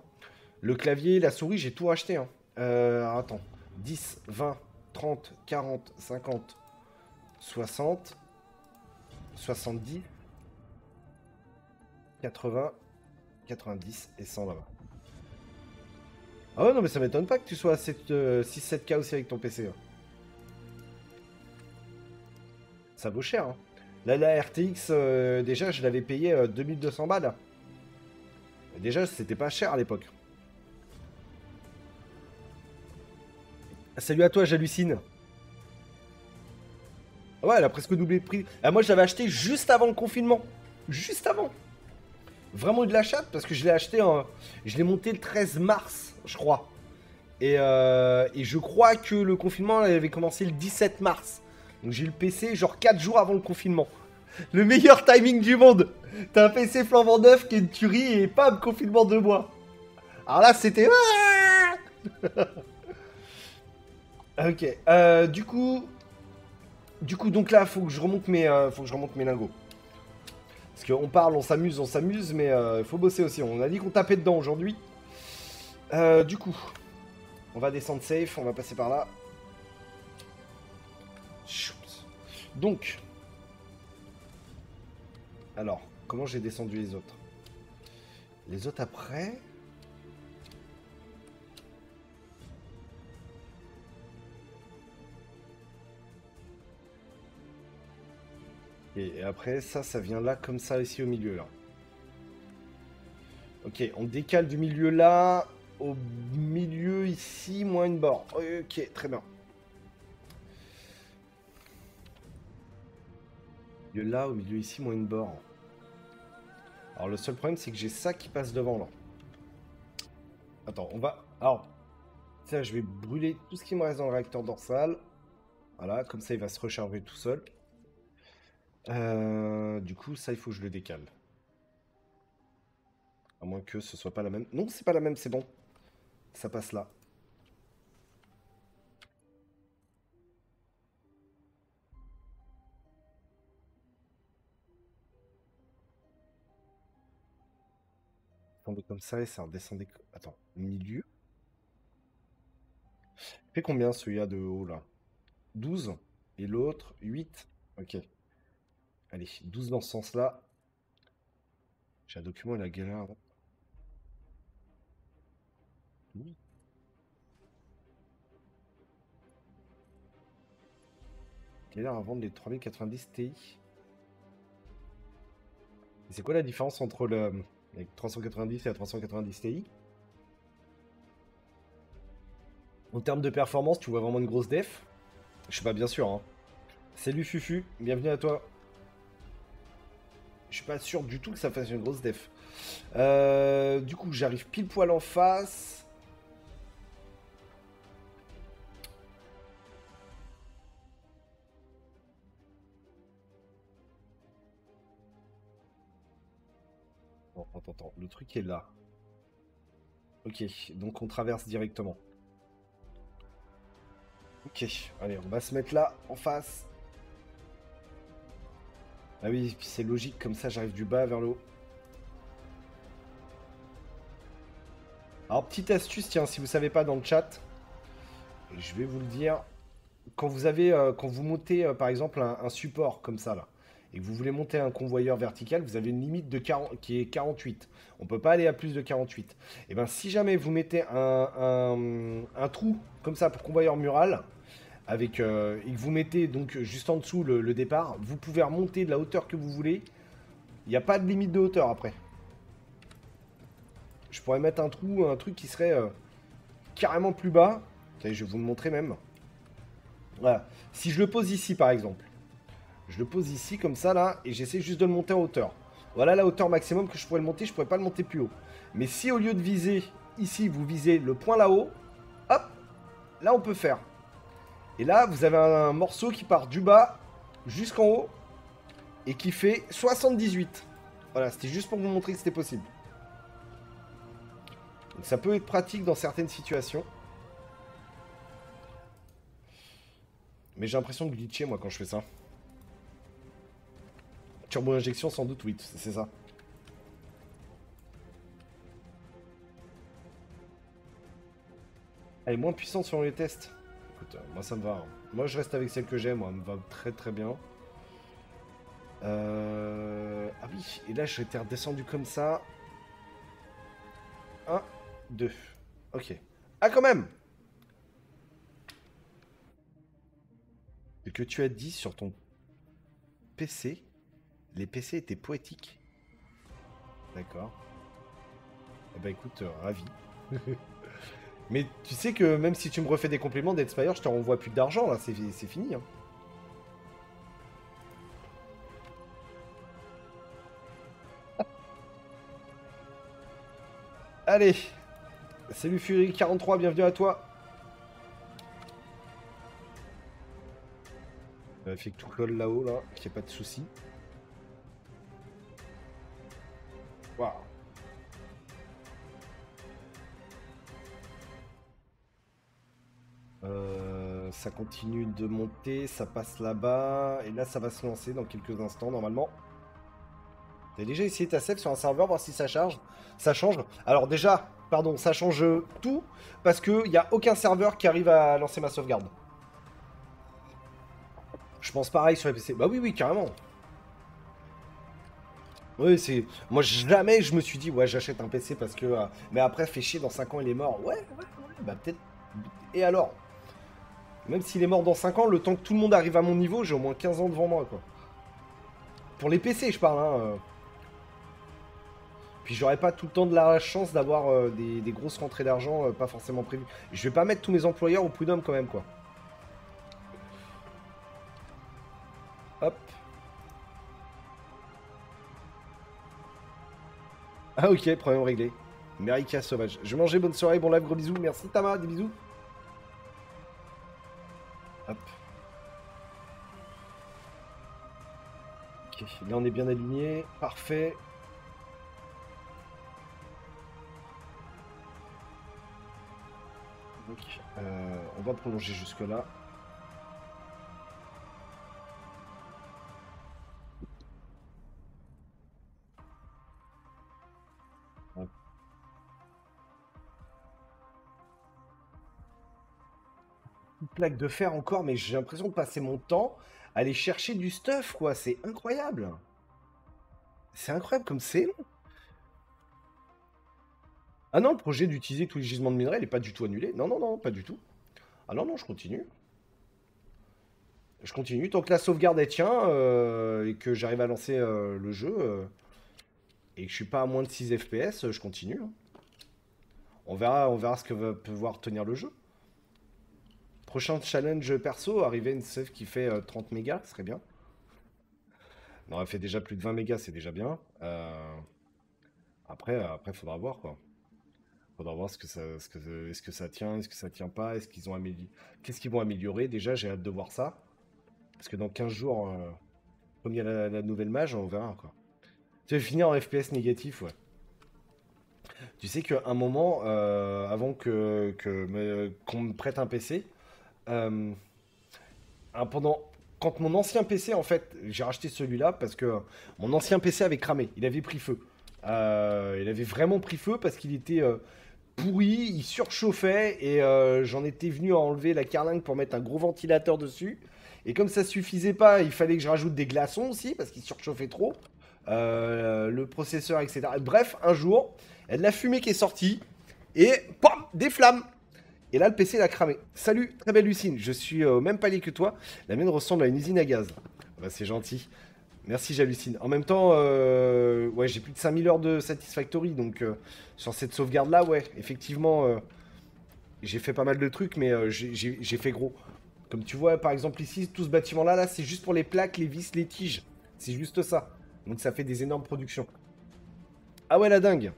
Le clavier, la souris, j'ai tout acheté, hein. Euh, attends. dix, vingt, trente, quarante, cinquante, soixante, soixante-dix, quatre-vingts, quatre-vingt-dix et cent là-bas. Ah ouais, non, mais ça m'étonne pas que tu sois à euh, six sept K aussi avec ton P C. Hein. Ça vaut cher. Hein. Là, la R T X, euh, déjà, je l'avais payé euh, deux mille deux cents balles. Déjà, c'était pas cher à l'époque. Salut à toi, j'hallucine. Ouais, elle a presque doublé le prix. Ah, moi, je l'avais acheté juste avant le confinement. Juste avant. Vraiment de la chatte parce que je l'ai acheté en... Je l'ai monté le treize mars, je crois. Et, euh... Et je crois que le confinement avait commencé le dix-sept mars. Donc, j'ai eu le P C genre quatre jours avant le confinement. Le meilleur timing du monde. T'as un P C flambant neuf qui est une tuerie et pas un confinement de mois. Alors là, c'était... Ok, euh, du coup, du coup, donc là, faut que je remonte mes, euh, faut que je remonte mes lingots. Parce qu'on parle, on s'amuse, on s'amuse, mais il euh, faut bosser aussi. On a dit qu'on tapait dedans aujourd'hui. Euh, du coup, on va descendre safe, on va passer par là. Chut. Donc, alors, comment j'ai descendu les autres? Les autres après. Et après, ça, ça vient là, comme ça, ici, au milieu, là. Ok, on décale du milieu, là, au milieu, ici, moins une barre. Ok, très bien. Milieu là, au milieu, ici, moins une barre. Alors, le seul problème, c'est que j'ai ça qui passe devant, là. Attends, on va... Alors, ça, je vais brûler tout ce qui me reste dans le réacteur dorsal. Voilà, comme ça, il va se recharger tout seul. Euh, du coup, ça, il faut que je le décale. À moins que ce soit pas la même. Non, c'est pas la même, c'est bon. Ça passe là. Tomber comme ça et ça redescendait. Attends, milieu. Il fait combien celui-là de haut là? douze. Et l'autre, huit. Ok. Allez, douze dans ce sens-là. J'ai un document et la galère. Oui. Galère à vendre les trois mille quatre-vingt-dix Ti. C'est quoi la différence entre le avec trois cent quatre-vingt-dix et la trois cent quatre-vingt-dix Ti? En termes de performance, tu vois vraiment une grosse def? Je suis pas bien sûr. Hein. Salut Fufu, bienvenue à toi. Je suis pas sûr du tout que ça fasse une grosse def. Euh, du coup, j'arrive pile poil en face. Attends, attends, attends. Le truc est là. Ok, donc on traverse directement. Ok, allez, on va se mettre là, en face. Ah oui, c'est logique, comme ça j'arrive du bas vers le haut. Alors, petite astuce, tiens, si vous ne savez pas dans le chat, je vais vous le dire. Quand vous avez, euh, quand vous montez, euh, par exemple, un, un support comme ça, là, et que vous voulez monter un convoyeur vertical, vous avez une limite de quarante, qui est quarante-huit. On ne peut pas aller à plus de quarante-huit. Et bien, si jamais vous mettez un, un, un trou comme ça pour convoyeur mural, avec, euh, et que vous mettez donc juste en dessous le, le départ, vous pouvez remonter de la hauteur que vous voulez. Il n'y a pas de limite de hauteur après. Je pourrais mettre un trou, un truc qui serait euh, carrément plus bas. Allez, je vais vous le montrer même. Voilà. Si je le pose ici par exemple, je le pose ici comme ça là, et j'essaie juste de le monter en hauteur. Voilà la hauteur maximum que je pourrais le monter, je pourrais pas le monter plus haut. Mais si au lieu de viser ici, vous visez le point là-haut, hop, là on peut faire. Et là, vous avez un morceau qui part du bas jusqu'en haut et qui fait soixante-dix-huit. Voilà, c'était juste pour vous montrer que c'était possible. Donc ça peut être pratique dans certaines situations. Mais j'ai l'impression de glitcher, moi, quand je fais ça. Turbo-injection, sans doute, oui, c'est ça. Elle est moins puissante sur les tests. Moi ça me va, moi je reste avec celle que j'ai, moi elle me va très très bien. Euh... Ah oui, et là j'étais redescendu comme ça. un, deux, ok. Ah quand même. Ce que tu as dit sur ton P C, les P C étaient poétiques. D'accord. Eh ben écoute, euh, ravi. Mais tu sais que même si tu me refais des compliments d'Edspire, je te renvoie plus d'argent là, c'est fini. Hein. Allez, salut Fury quarante-trois, bienvenue à toi. Vérifier que tout colle là-haut, là, qu'il n'y ait pas de soucis. Waouh. Euh, ça continue de monter, ça passe là-bas, et là ça va se lancer dans quelques instants normalement. T'as déjà essayé ta save sur un serveur, voir si ça charge, ça change. Alors déjà, pardon, ça change tout, parce qu'il n'y a aucun serveur qui arrive à lancer ma sauvegarde. Je pense pareil sur les P C. Bah oui, oui, carrément. Oui, c'est... Moi jamais je me suis dit, ouais, j'achète un P C parce que... Euh... Mais après, fait chier, dans cinq ans, il est mort. Ouais, ouais, ouais, bah peut-être... Et alors, même s'il est mort dans cinq ans, le temps que tout le monde arrive à mon niveau, j'ai au moins quinze ans devant moi, quoi. Pour les P C, je parle. Hein. Puis j'aurais pas tout le temps de la chance d'avoir euh, des, des grosses rentrées d'argent euh, pas forcément prévues. Je vais pas mettre tous mes employeurs au prud'homme quand même, quoi. Hop. Ah ok, problème réglé. Mérica sauvage. Je mangeais, bonne soirée, bon live, gros bisous. Merci Tama, des bisous. Hop. Ok, là on est bien aligné. Parfait. Donc, euh, on va prolonger jusque-là. Hop. Une plaque de fer encore, mais j'ai l'impression de passer mon temps à aller chercher du stuff, quoi. C'est incroyable. C'est incroyable comme c'est long. Ah non, le projet d'utiliser tous les gisements de minerais n'est pas du tout annulé. Non, non, non, pas du tout. Ah non, non, je continue. Je continue. Tant que la sauvegarde est tient euh, et que j'arrive à lancer euh, le jeu euh, et que je suis pas à moins de six F P S, je continue. Hein. On verra, on verra ce que va pouvoir tenir le jeu. Prochain challenge perso, arriver à une save qui fait euh, trente mégas, ce serait bien. Non, elle fait déjà plus de vingt mégas, c'est déjà bien. Euh... Après, après, faudra voir, quoi. Faudra voir ce que ça, ce que, est-ce que ça tient, est-ce que ça tient pas, est-ce qu'ils ont amélioré, qu'est-ce qu'ils vont améliorer. Déjà, j'ai hâte de voir ça. Parce que dans quinze jours, euh, comme il y a la, la nouvelle mage, on verra, quoi. Tu vas finir en F P S négatif, ouais. Tu sais qu'à un moment, euh, avant que, que me, qu'on me prête un P C, euh, pendant, quand mon ancien P C, en fait, j'ai racheté celui-là parce que mon ancien P C avait cramé, il avait pris feu. Euh, il avait vraiment pris feu parce qu'il était euh, pourri, il surchauffait et euh, j'en étais venu à enlever la carlingue pour mettre un gros ventilateur dessus. Et comme ça suffisait pas, il fallait que je rajoute des glaçons aussi parce qu'il surchauffait trop, euh, le processeur, et cetera. Bref, un jour, il y a de la fumée qui est sortie et pam, des flammes. Et là, le P C l'a cramé. Salut, très belle Lucine, je suis au même palier que toi. La mienne ressemble à une usine à gaz. Bah, c'est gentil. Merci, j'hallucine. En même temps, euh, ouais, j'ai plus de cinq mille heures de Satisfactory, donc euh, sur cette sauvegarde-là, ouais, effectivement, euh, j'ai fait pas mal de trucs, mais euh, j'ai fait gros. Comme tu vois, par exemple, ici, tout ce bâtiment-là, là, c'est juste pour les plaques, les vis, les tiges. C'est juste ça. Donc ça fait des énormes productions. Ah ouais, la dingue.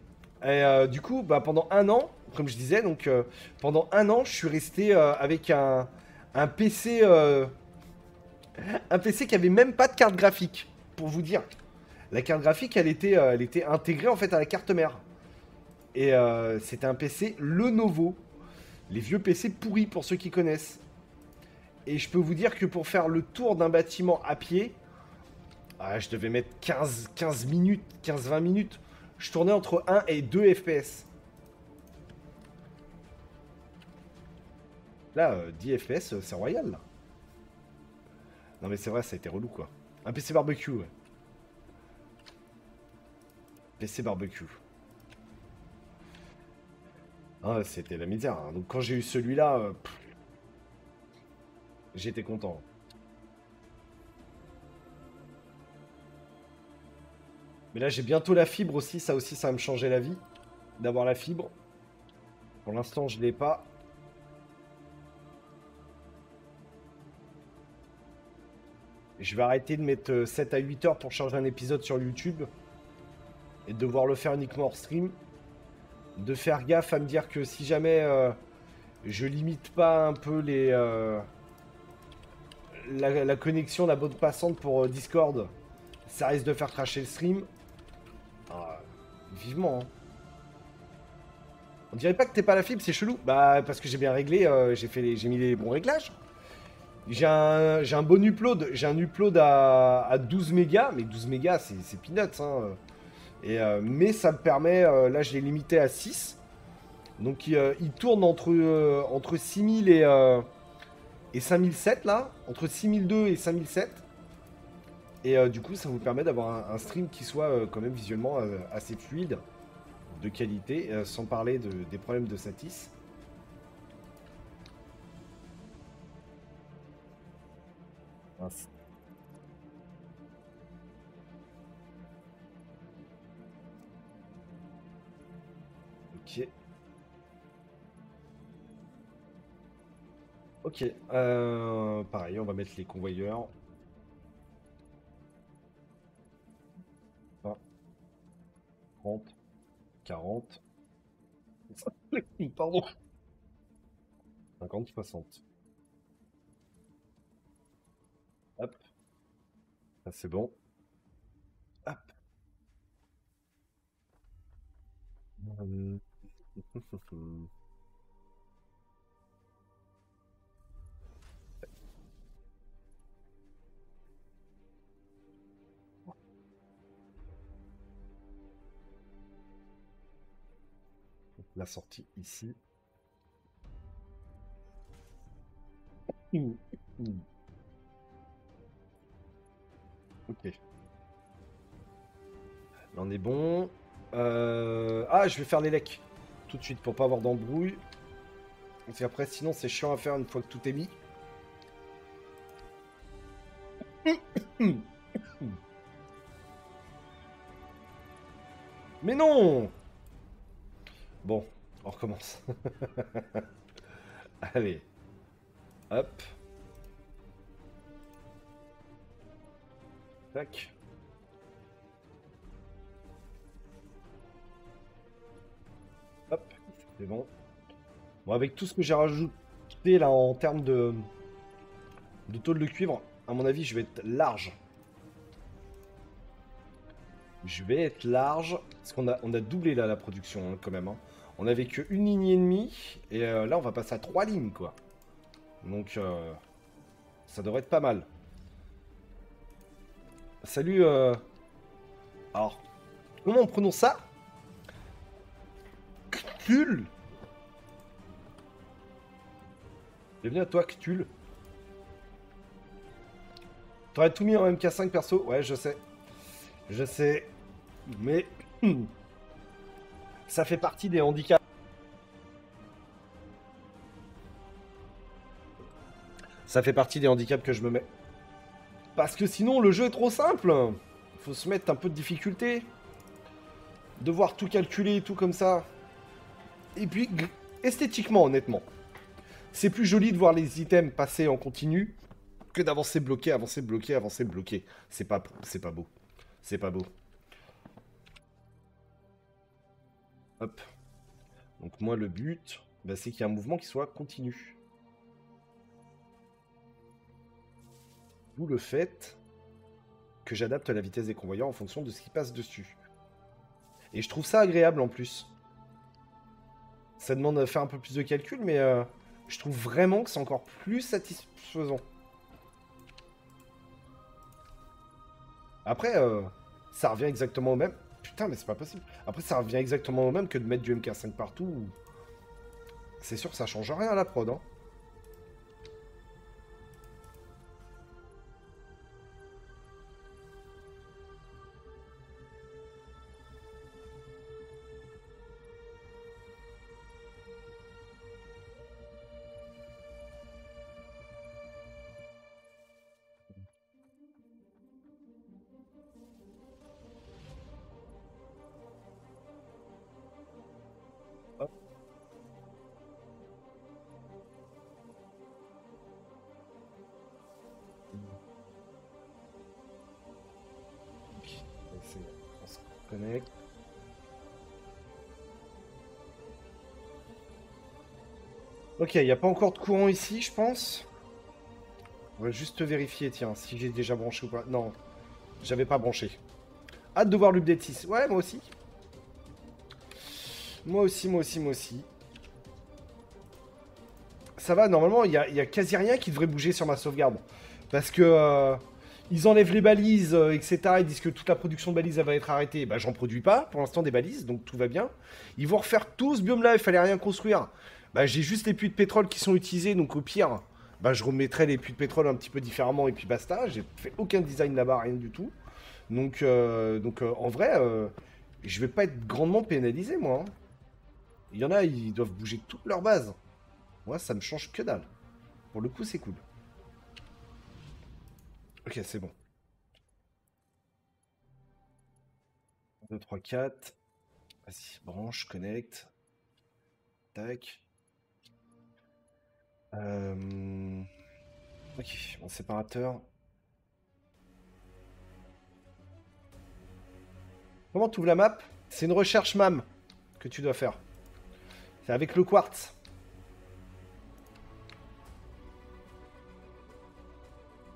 Et euh, du coup, bah, pendant un an, comme je disais, donc euh, pendant un an, je suis resté euh, avec un, un P C... Euh, un P C qui avait même pas de carte graphique. Pour vous dire, la carte graphique, elle était, euh, elle était intégrée en fait à la carte mère. Et euh, c'était un P C Lenovo. Les vieux P C pourris pour ceux qui connaissent. Et je peux vous dire que pour faire le tour d'un bâtiment à pied, ah, je devais mettre quinze, quinze minutes, quinze à vingt minutes. Je tournais entre un et deux F P S. Là, euh, dix F P S, c'est royal là. Non mais c'est vrai, ça a été relou, quoi. Un P C barbecue, ouais. P C barbecue. Ah, c'était la misère. Hein. Donc quand j'ai eu celui-là, euh, j'étais content. Mais là, j'ai bientôt la fibre aussi. Ça aussi, ça va me changer la vie. D'avoir la fibre. Pour l'instant, je ne l'ai pas. Je vais arrêter de mettre sept à huit heures pour charger un épisode sur YouTube et de devoir le faire uniquement hors stream. De faire gaffe à me dire que si jamais euh, je limite pas un peu les euh, la, la connexion, la bande passante pour euh, Discord, ça risque de faire crasher le stream. Ah, vivement. Hein. On dirait pas que t'es pas la fibre, c'est chelou. Bah parce que j'ai bien réglé, euh, j'ai fait les, j'ai mis les bons réglages. J'ai un, un bon upload, j'ai un upload à, à douze mégas, mais douze mégas c'est peanuts. Hein. Et, euh, mais ça me permet, euh, là je l'ai limité à six. Donc il, euh, il tourne entre, euh, entre six mille et, euh, et cinq mille sept là, entre six mille deux et cinq mille sept. Et euh, du coup ça vous permet d'avoir un, un stream qui soit euh, quand même visuellement euh, assez fluide, de qualité, euh, sans parler de, des problèmes de Satis. Ok. Ok. Euh, pareil, on va mettre les convoyeurs. vingt, trente, quarante. Pardon. cinquante, soixante. Hop. Ça c'est bon. Hop. La sortie ici. Ok. Là, on est bon. Euh... Ah, je vais faire les lecs tout de suite pour pas avoir d'embrouille. Parce qu'après, sinon, c'est chiant à faire une fois que tout est mis. Mais non! Bon, on recommence. Allez. Hop. Tac. Hop, c'est bon. Bon, avec tout ce que j'ai rajouté là en termes de, de taux de cuivre, à mon avis, je vais être large. Je vais être large, parce qu'on a, on a doublé là la production hein, quand même. Hein. On n'avait qu'une ligne et demie, et euh, là on va passer à trois lignes quoi. Donc euh, ça devrait être pas mal. Salut. Euh... Alors, comment on prononce ça? Cthul. Bienvenue à toi Cthul. T'aurais tout mis en M K cinq perso? Ouais, je sais. Je sais. Mais... ça fait partie des handicaps. Ça fait partie des handicaps que je me mets. Parce que sinon, le jeu est trop simple. Il faut se mettre un peu de difficulté. Devoir tout calculer et tout comme ça. Et puis, esthétiquement, honnêtement, c'est plus joli de voir les items passer en continu que d'avancer bloqué, avancer bloqué, avancer bloqué. C'est pas, c'est pas beau. C'est pas beau. Hop. Donc moi, le but, bah, c'est qu'il y ait un mouvement qui soit continu. D'où le fait que j'adapte la vitesse des convoyeurs en fonction de ce qui passe dessus. Et je trouve ça agréable en plus. Ça demande à faire un peu plus de calcul, mais euh, je trouve vraiment que c'est encore plus satisfaisant. Après, euh, ça revient exactement au même... Putain, mais c'est pas possible. Après, ça revient exactement au même que de mettre du M K cinq partout. Ou... C'est sûr que ça change rien à la prod, hein. Ok, il n'y a pas encore de courant ici, je pense. On va juste vérifier, tiens, si j'ai déjà branché ou pas. Non, j'avais pas branché. Hâte de voir l'update six. Ouais, moi aussi. Moi aussi, moi aussi, moi aussi. Ça va, normalement, il n'y a, y a quasi rien qui devrait bouger sur ma sauvegarde. Parce que... Euh, ils enlèvent les balises, euh, et cetera. Ils disent que toute la production de balises elle va être arrêtée. Bah, j'en produis pas, pour l'instant, des balises, donc tout va bien. Ils vont refaire tout ce biome-là, il fallait rien construire. Bah, j'ai juste les puits de pétrole qui sont utilisés, donc au pire, bah, je remettrai les puits de pétrole un petit peu différemment et puis basta. J'ai fait aucun design là-bas, rien du tout. Donc, euh, donc euh, en vrai, euh, je vais pas être grandement pénalisé, moi. Il y en a, ils doivent bouger toute leur base. Moi, ça me change que dalle. Pour le coup, c'est cool. Ok, c'est bon. un, deux, trois, quatre. Vas-y, branche, connecte. Tac. Euh... Ok, mon séparateur. Comment tu ouvres la map? C'est une recherche M A M que tu dois faire. C'est avec le quartz.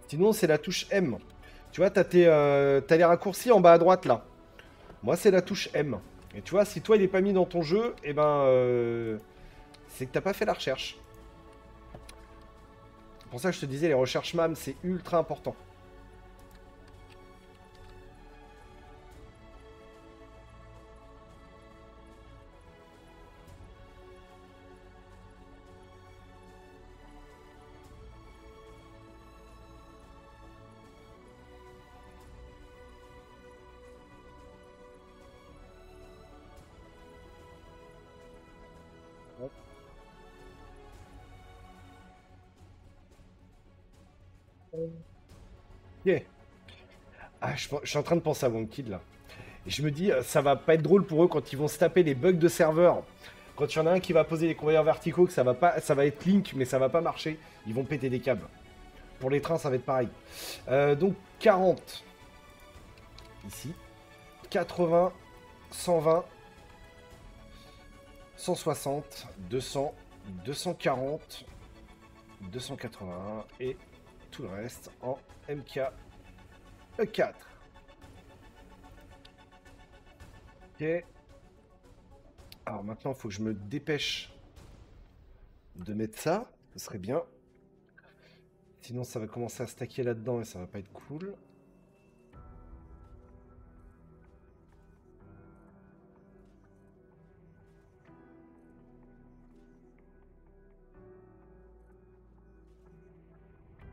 Sinon, c'est la touche M. Tu vois, t'as euh, les raccourcis en bas à droite, là. Moi, c'est la touche M. Et tu vois, si toi, il n'est pas mis dans ton jeu, eh ben, euh, c'est que t'as pas fait la recherche. C'est pour ça que je te disais, les recherches M A M, c'est ultra important. Yeah. Ah, je, je suis en train de penser à WonKid là. Et je me dis, ça va pas être drôle pour eux quand ils vont se taper les bugs de serveur. Quand il y en a un qui va poser les convoyeurs verticaux, que ça va pas, ça va être Link, mais ça va pas marcher. Ils vont péter des câbles. Pour les trains, ça va être pareil. Euh, donc quarante ici, quatre-vingts, cent vingt, cent soixante, deux cents, deux cent quarante, deux cent quatre-vingt-un et tout le reste en M K quatre. Ok. Alors maintenant, il faut que je me dépêche de mettre ça. Ce serait bien. Sinon, ça va commencer à stacker là-dedans et ça va pas être cool.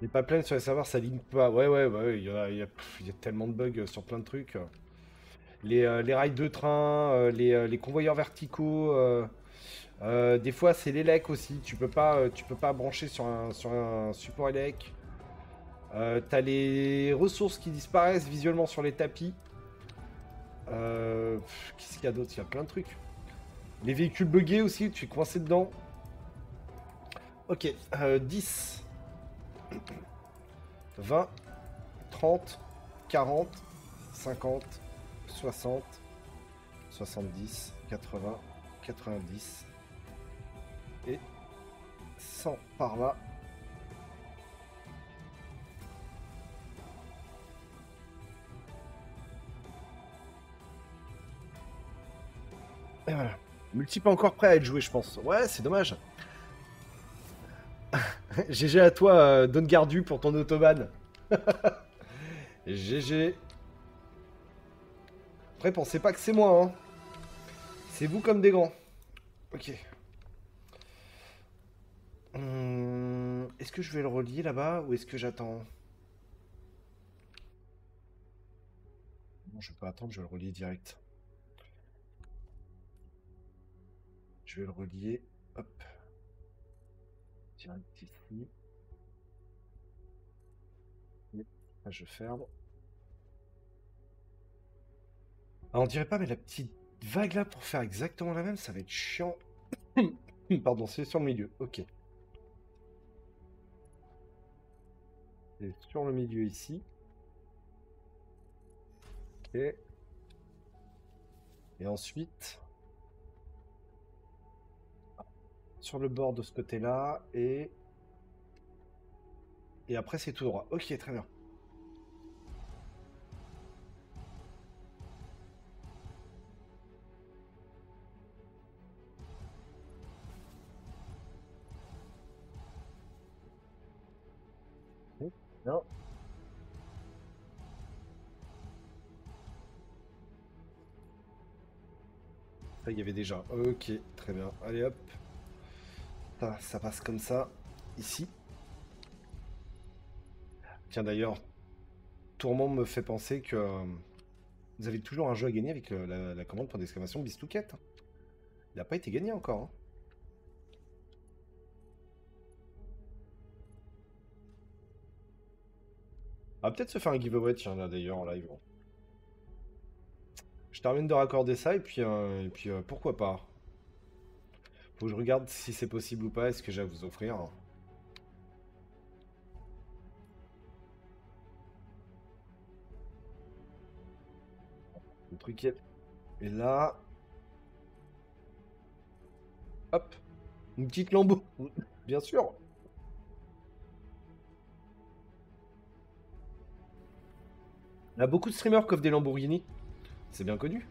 Les pipelines sur les serveurs, ça ligne pas. Ouais, ouais, ouais, il y a, y, a, y a tellement de bugs sur plein de trucs. Les, euh, les rails de train, euh, les, euh, les convoyeurs verticaux. Euh, euh, des fois, c'est l'élec aussi. Tu peux pas, euh, tu peux pas brancher sur un, sur un support élec. Euh, T'as les ressources qui disparaissent visuellement sur les tapis. Euh, Qu'est-ce qu'il y a d'autre? Il y a plein de trucs. Les véhicules buggés aussi, tu es coincé dedans. Ok, euh, dix. vingt, trente, quarante, cinquante, soixante, soixante-dix, quatre-vingts, quatre-vingt-dix et cent par là. Et voilà. Multi pas encore prêt à être joué, je pense. Ouais, c'est dommage. G G à toi, euh, Don Gardu, pour ton autoban. G G. Après, pensez pas que c'est moi. Hein. C'est vous comme des grands. Ok. Hum, est-ce que je vais le relier là-bas ou est-ce que j'attends? Non, je vais pas attendre, je vais le relier direct. Je vais le relier. Hop. Ici. Là, je ferme. Ah, on dirait pas, mais la petite vague là pour faire exactement la même, ça va être chiant. Pardon, c'est sur le milieu. Ok. C'est sur le milieu ici. Ok. Et ensuite. Sur le bord de ce côté là et et après c'est tout droit. Ok, très bien. Oh, bien. Ça, il y avait déjà. Ok, très bien. Allez hop. Ça, ça passe comme ça, ici. Tiens, d'ailleurs, Tourment me fait penser que euh, vous avez toujours un jeu à gagner avec le, la, la commande pour d'exclamation Bistouquette. Il n'a pas été gagné encore. Hein. On va peut-être se faire un giveaway, tiens, là, d'ailleurs, en live. Je termine de raccorder ça, et puis, euh, et puis euh, pourquoi pas. Faut que je regarde si c'est possible ou pas, est-ce que j'ai à vous offrir. Le truc est là. Hop. Une petite lambeau, bien sûr. Il y a beaucoup de streamers qui offrent des Lamborghini. C'est bien connu.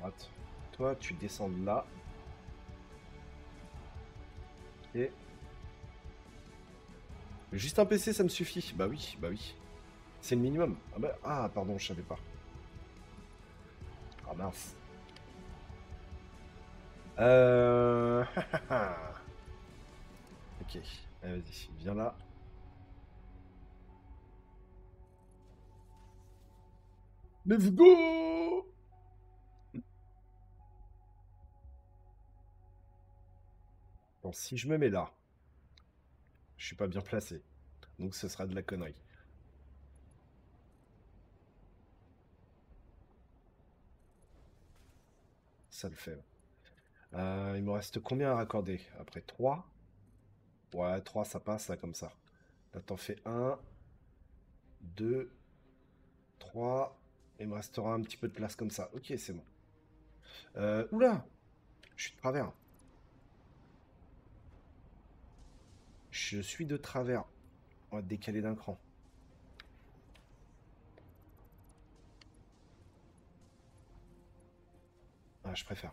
Droite. Toi, tu descends de là. Et... juste un P C, ça me suffit. Bah oui, bah oui. C'est le minimum. Ah, bah... ah pardon, je savais pas. Ah mince. Euh... ok, allez vas-y, viens là. Let's go. Bon, si je me mets là, je suis pas bien placé, donc ce sera de la connerie. Ça le fait. Euh, il me reste combien à raccorder? Après trois? Ouais, trois ça passe là comme ça. Là t'en fais un, deux, trois. Il me restera un petit peu de place comme ça. Ok, c'est bon. Euh, oula! Je suis de travers. Je suis de travers. On va te décaler d'un cran. Ah, je préfère.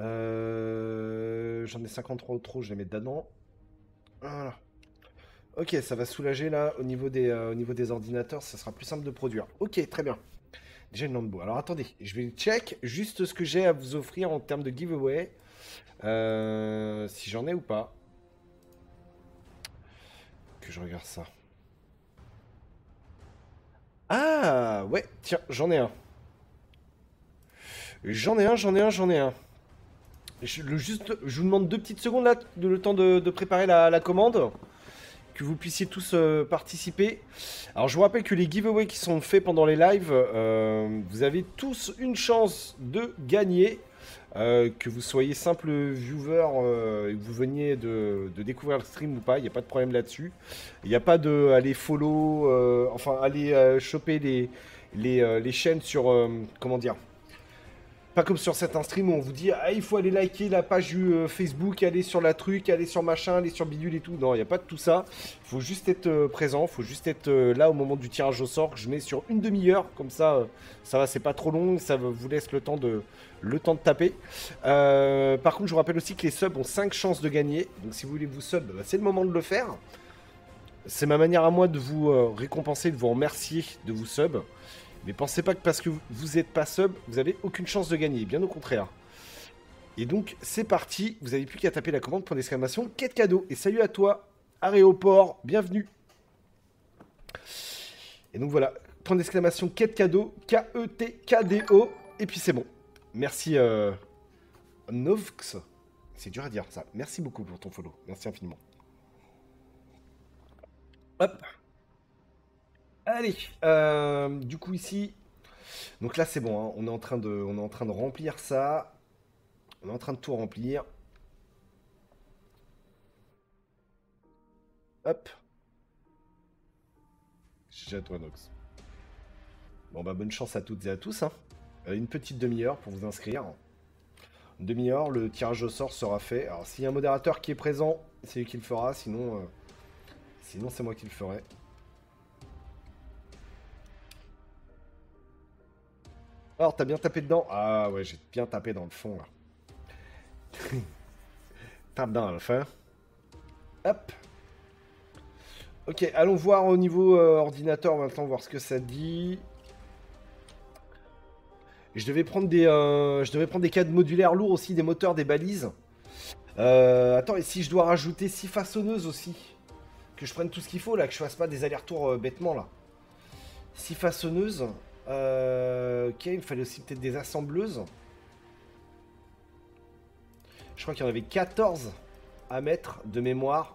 Euh, j'en ai cinquante-trois autres trop, je les mets dedans. Voilà. Ok, ça va soulager là au niveau des, euh, au niveau des ordinateurs, ça sera plus simple de produire. Ok, très bien. Déjà une lambeau. Alors attendez, je vais check juste ce que j'ai à vous offrir en termes de giveaway. Euh, si j'en ai ou pas. Que je regarde ça. Ah ouais, tiens, j'en ai un. J'en ai un, j'en ai un, j'en ai un. Je, le, juste, je vous demande deux petites secondes là, de, le temps de, de préparer la, la commande, que vous puissiez tous euh, participer. Alors je vous rappelle que les giveaways qui sont faits pendant les lives, euh, vous avez tous une chance de gagner, euh, que vous soyez simple viewer euh, et que vous veniez de, de découvrir le stream ou pas, il n'y a pas de problème là-dessus. Il n'y a pas de aller follow, euh, enfin aller euh, choper les, les, euh, les chaînes sur, euh, comment dire, pas comme sur certains streams où on vous dit ah, il faut aller liker la page euh, Facebook, aller sur la truc, aller sur machin, aller sur bidule et tout. Non, il n'y a pas de tout ça. Il faut juste être euh, présent, il faut juste être euh, là au moment du tirage au sort que je mets sur une demi-heure. Comme ça, euh, ça va, c'est pas trop long, ça vous laisse le temps de, le temps de taper. Euh, par contre, je vous rappelle aussi que les subs ont cinq chances de gagner. Donc si vous voulez vous sub, bah, c'est le moment de le faire. C'est ma manière à moi de vous euh, récompenser, de vous remercier de vous sub. Mais pensez pas que parce que vous n'êtes pas sub, vous n'avez aucune chance de gagner, bien au contraire. Et donc, c'est parti, vous n'avez plus qu'à taper la commande pour l'exclamation quête cadeau. Et salut à toi, Aréoport, bienvenue. Et donc voilà, point d'exclamation quête cadeau, K E T K D O, et puis c'est bon. Merci, euh, Novx, c'est dur à dire ça. Merci beaucoup pour ton follow, merci infiniment. Hop. Allez, euh, du coup ici, donc là c'est bon, hein, on, est en train de, on est en train de remplir ça, on est en train de tout remplir. Hop. J'ai à toi Nox. Bon bah bonne chance à toutes et à tous, hein. Une petite demi-heure pour vous inscrire. Une demi-heure, le tirage au sort sera fait. Alors s'il y a un modérateur qui est présent, c'est lui qui le fera, sinon, euh, sinon c'est moi qui le ferai. Alors, t'as bien tapé dedans? Ah ouais, j'ai bien tapé dans le fond, là. Tape dedans, à la fin. Hop. Ok, allons voir au niveau euh, ordinateur, maintenant, voir ce que ça dit. Je devais prendre des, euh, je devais prendre des cadres modulaires lourds aussi, des moteurs, des balises. Euh, attends, et si je dois rajouter six façonneuses aussi? Que je prenne tout ce qu'il faut, là, que je fasse pas des allers-retours euh, bêtement, là. six façonneuses... Euh, ok, il me fallait aussi peut-être des assembleuses. Je crois qu'il y en avait quatorze à mettre de mémoire.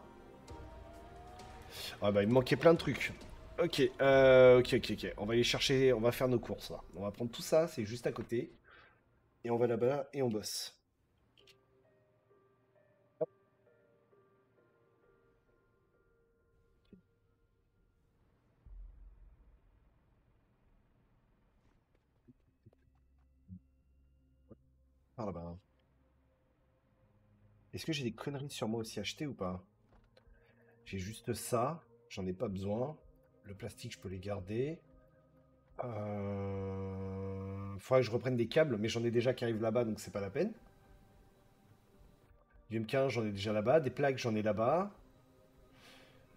Ah bah il me manquait plein de trucs. Ok, euh, ok, ok, ok. On va aller chercher, on va faire nos courses là. On va prendre tout ça, c'est juste à côté. Et on va là-bas et on bosse. Par là-bas. Est-ce que j'ai des conneries sur moi aussi achetées ou pas? J'ai juste ça, j'en ai pas besoin. Le plastique, je peux les garder. Euh... Faudrait que je reprenne des câbles, mais j'en ai déjà qui arrivent là-bas, donc c'est pas la peine. Du M K un, j'en ai déjà là-bas. Des plaques, j'en ai là-bas.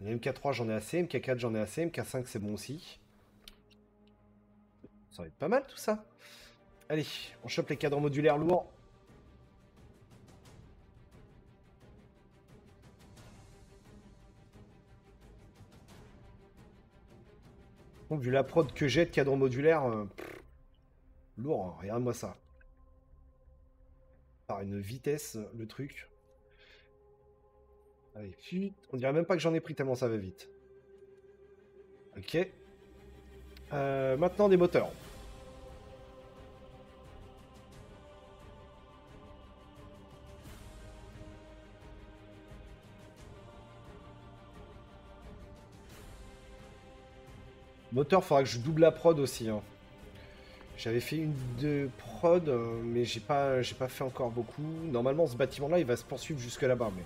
Les M K trois, j'en ai assez. M K quatre, j'en ai assez. M K cinq, c'est bon aussi. Ça va être pas mal tout ça. Allez, on chope les cadrans modulaires lourds. Bon, vu la prod que j'ai de cadran modulaire, euh, pff, lourd, hein, regarde-moi ça. Par une vitesse, le truc. Allez, pff, on dirait même pas que j'en ai pris tellement ça va vite. Ok. Euh, maintenant des moteurs. Moteur, faudra que je double la prod aussi. Hein. J'avais fait une de prod, mais j'ai pas, j'ai pas fait encore beaucoup. Normalement, ce bâtiment-là, il va se poursuivre jusque là-bas, mais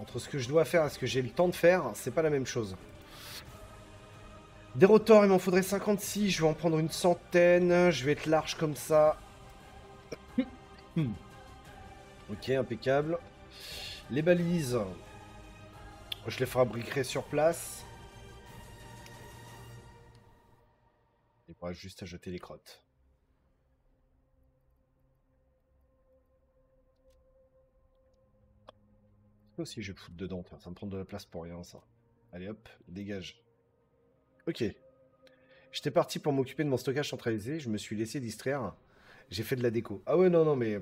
entre ce que je dois faire et ce que j'ai le temps de faire, c'est pas la même chose. Des rotors, il m'en faudrait cinquante-six. Je vais en prendre une centaine. Je vais être large comme ça. Ok, impeccable. Les balises, je les fabriquerai sur place. Il faudra juste à jeter les crottes. Ça aussi je vais foutre dedans, ça me prend de la place pour rien ça. Allez hop, dégage. Ok. J'étais parti pour m'occuper de mon stockage centralisé, je me suis laissé distraire. J'ai fait de la déco. Ah ouais non non mais...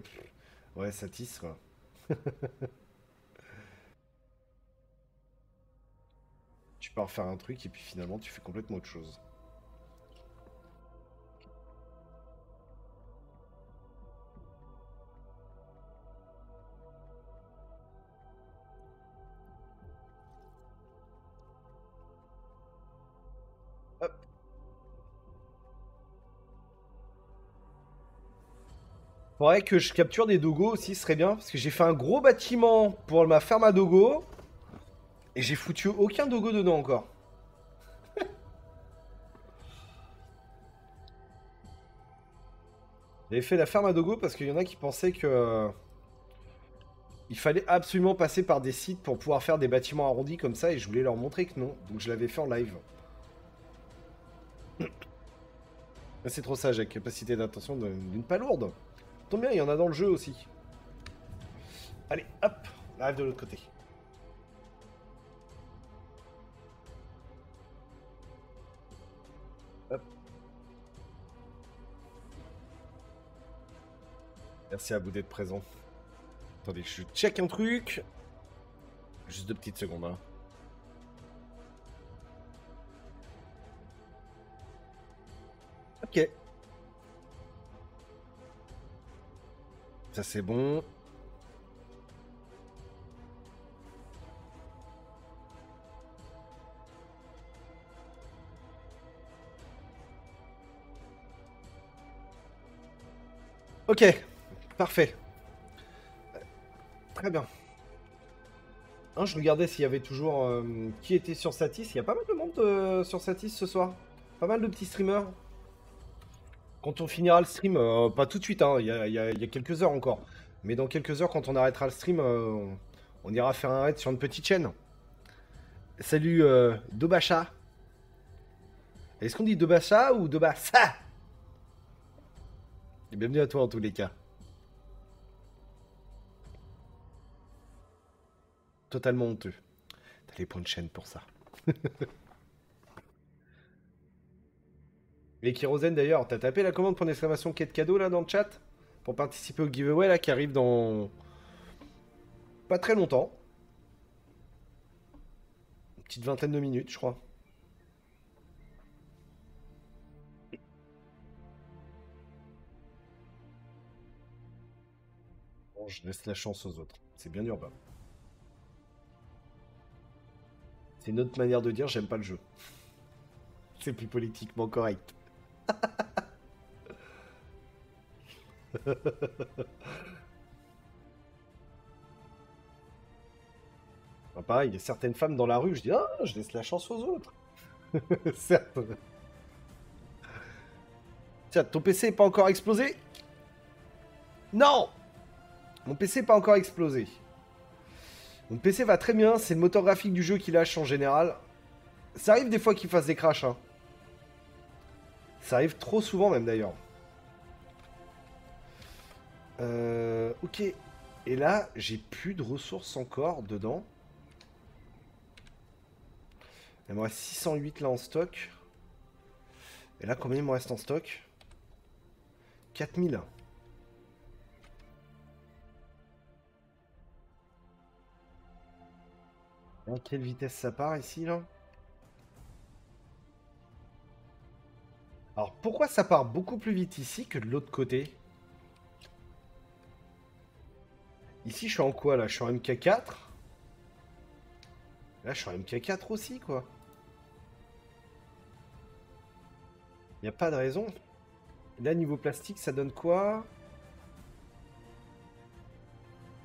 Ouais satis quoi. Tu pars faire un truc et puis finalement tu fais complètement autre chose. Faudrait que je capture des dogos aussi, ce serait bien. Parce que j'ai fait un gros bâtiment pour ma ferme à dogos. Et j'ai foutu aucun dogo dedans encore. J'avais fait la ferme à dogos parce qu'il y en a qui pensaient que... Il fallait absolument passer par des sites pour pouvoir faire des bâtiments arrondis comme ça. Et je voulais leur montrer que non. Donc je l'avais fait en live. C'est trop sage, avec capacité d'attention d'une palourde. Tombe bien, il y en a dans le jeu aussi. Allez, hop, on arrive de l'autre côté. Hop. Merci à vous d'être présent. Attendez, je check un truc. Juste deux petites secondes. Hein. Ok. Ça c'est bon. Ok, parfait. Très bien. Hein, je regardais s'il y avait toujours euh, qui était sur Satis. Il y a pas mal de monde euh, sur Satis ce soir. Pas mal de petits streamers. Quand on finira le stream, euh, pas tout de suite, hein, y a, y a, y a quelques heures encore. Mais dans quelques heures, quand on arrêtera le stream, euh, on, on ira faire un raid sur une petite chaîne. Salut euh, Dobacha. Est-ce qu'on dit Dobacha ou Dobasa? Et bienvenue à toi en tous les cas. Totalement honteux. T'as les points de chaîne pour ça. Et Kérosène d'ailleurs, t'as tapé la commande pour l'exclamation quai de cadeau là dans le chat pour participer au giveaway là qui arrive dans pas très longtemps. Une petite vingtaine de minutes je crois. je laisse la chance aux autres. C'est bien urbain. C'est une autre manière de dire j'aime pas le jeu. C'est plus politiquement correct. Enfin, pareil, il y a certaines femmes dans la rue, je dis ah, je laisse la chance aux autres. Certes. Tiens, ton P C n'est pas encore explosé? Non! Mon P C n'est pas encore explosé. Mon P C va très bien, c'est le moteur graphique du jeu qui lâche en général. Ça arrive des fois qu'il fasse des crashs. Hein. Ça arrive trop souvent même d'ailleurs. Euh, ok. Et là, j'ai plus de ressources encore dedans. Il me reste six cent huit là en stock. Et là, combien il me reste en stock? quatre mille. À quelle vitesse ça part ici, là? Alors, pourquoi ça part beaucoup plus vite ici que de l'autre côté? Ici, je suis en quoi, là? Je suis en M K quatre. Là, je suis en M K quatre aussi, quoi. Y a pas de raison. Là, niveau plastique, ça donne quoi?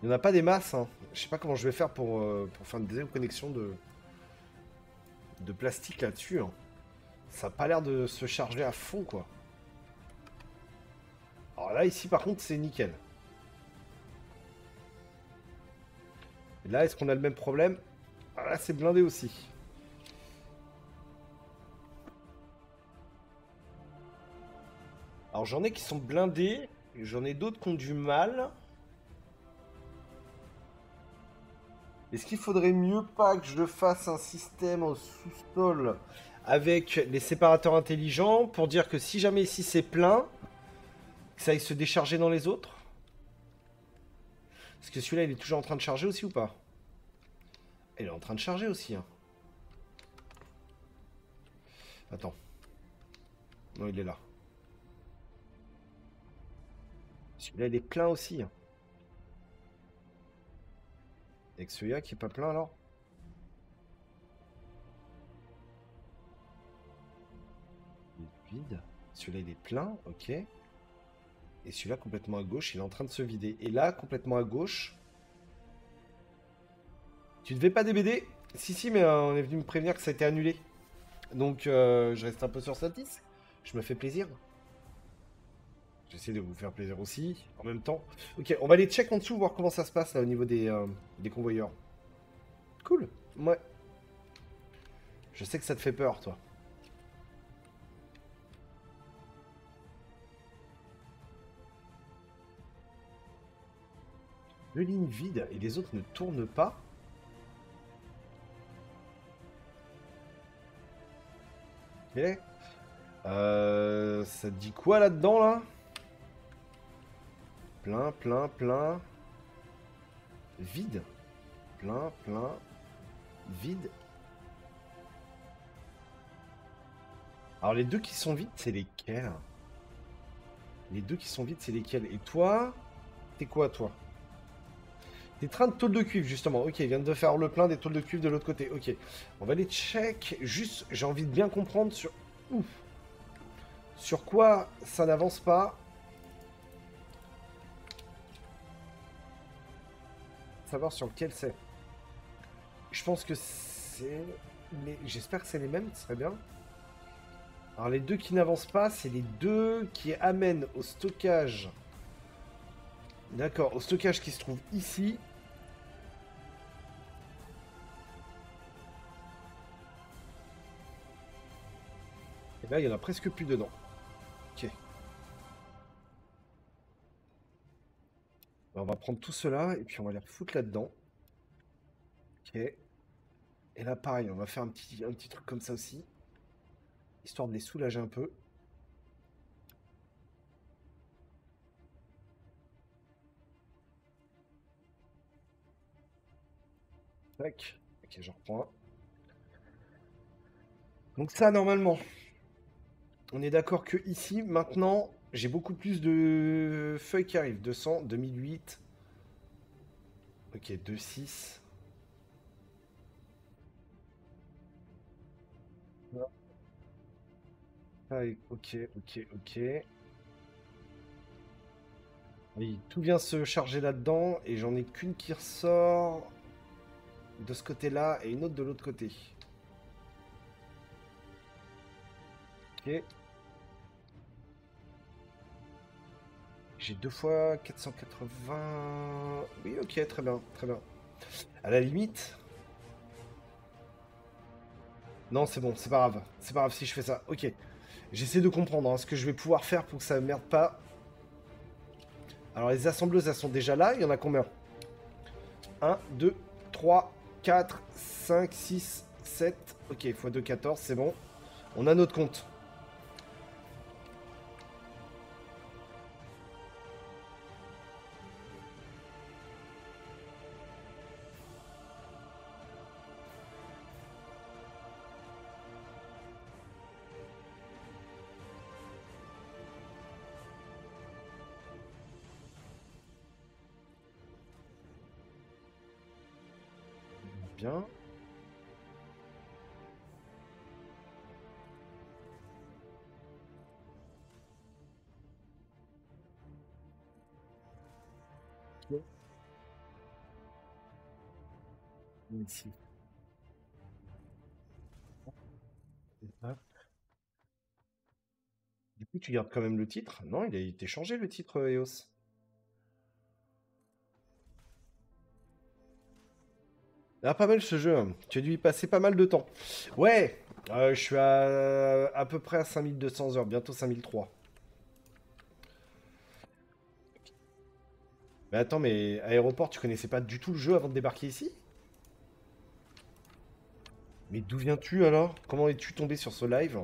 Il n'y en a pas des masses. Hein. Je sais pas comment je vais faire pour, euh, pour faire une deuxième connexion de, de plastique là-dessus. Hein. Ça n'a pas l'air de se charger à fond, quoi. Alors là, ici, par contre, c'est nickel. Et là, est-ce qu'on a le même problème? Alors là, c'est blindé aussi. Alors j'en ai qui sont blindés, j'en ai d'autres qui ont du mal. Est-ce qu'il faudrait mieux pas que je fasse un système au sous-sol avec les séparateurs intelligents pour dire que si jamais ici c'est plein, que ça aille se décharger dans les autres? Est-ce que celui-là il est toujours en train de charger aussi ou pas? Il est en train de charger aussi. Hein. Attends. Non, il est là. Celui-là, il est plein aussi. Et que celui-là qui est pas plein, alors? Il est vide. Celui-là, il est plein, ok. Et celui-là, complètement à gauche, il est en train de se vider. Et là, complètement à gauche... Tu devais pas débéder? Si, si, mais on est venu me prévenir que ça a été annulé. Donc, euh, je reste un peu sur Satis. Je me fais plaisir. J'essaie de vous faire plaisir aussi, en même temps. Ok, on va aller check en dessous, voir comment ça se passe, là, au niveau des, euh, des convoyeurs. Cool, ouais. Je sais que ça te fait peur, toi. Deux lignes vides et les autres ne tournent pas. Ok. Euh, ça te dit quoi, là-dedans, là, là? Plein, plein, plein. Vide. Plein, plein. Vide. Alors les deux qui sont vides, c'est lesquels? Les deux qui sont vides, c'est lesquels? Et toi? T'es quoi, toi? T'es train de tôle de cuivre, justement. Ok, ils viennent de faire le plein des tôles de cuivre de l'autre côté. Ok. On va les check. Juste, j'ai envie de bien comprendre sur... Ouf. Sur quoi ça n'avance pas. Savoir sur lequel c'est. Je pense que c'est... Les... J'espère que c'est les mêmes, ce serait bien. Alors les deux qui n'avancent pas, c'est les deux qui amènent au stockage. D'accord, au stockage qui se trouve ici. Et là, il y en a presque plus dedans. Ok. On va prendre tout cela et puis on va les refoutre là-dedans. Ok. Et là, pareil, on va faire un petit, un petit truc comme ça aussi. Histoire de les soulager un peu. Tac. Ok, je reprends un. Donc ça, normalement, on est d'accord que ici, maintenant... J'ai beaucoup plus de feuilles qui arrivent. deux cents, deux mille huit, Ok, deux virgule six. Ah, ok, ok, ok. Oui, tout vient se charger là-dedans et j'en ai qu'une qui ressort de ce côté-là et une autre de l'autre côté. Ok. J'ai deux fois quatre cent quatre-vingts... Oui, ok, très bien, très bien. À la limite... Non, c'est bon, c'est pas grave. C'est pas grave si je fais ça. Ok. J'essaie de comprendre hein, ce que je vais pouvoir faire pour que ça ne merde pas. Alors, les assembleuses, elles sont déjà là. Il y en a combien? un, deux, trois, quatre, cinq, six, sept. Ok, fois deux, quatorze, c'est bon. On a notre compte. Bien. Okay. Ici. Du coup, tu gardes quand même le titre. Non, il a été changé le titre E O S. Ah, pas mal ce jeu, hein. Tu as dû y passer pas mal de temps. Ouais, euh, je suis à, à peu près à cinq mille deux cents heures, bientôt cinq mille trois. Mais attends, mais aéroport, tu connaissais pas du tout le jeu avant de débarquer ici? Mais d'où viens-tu alors? Comment es-tu tombé sur ce live?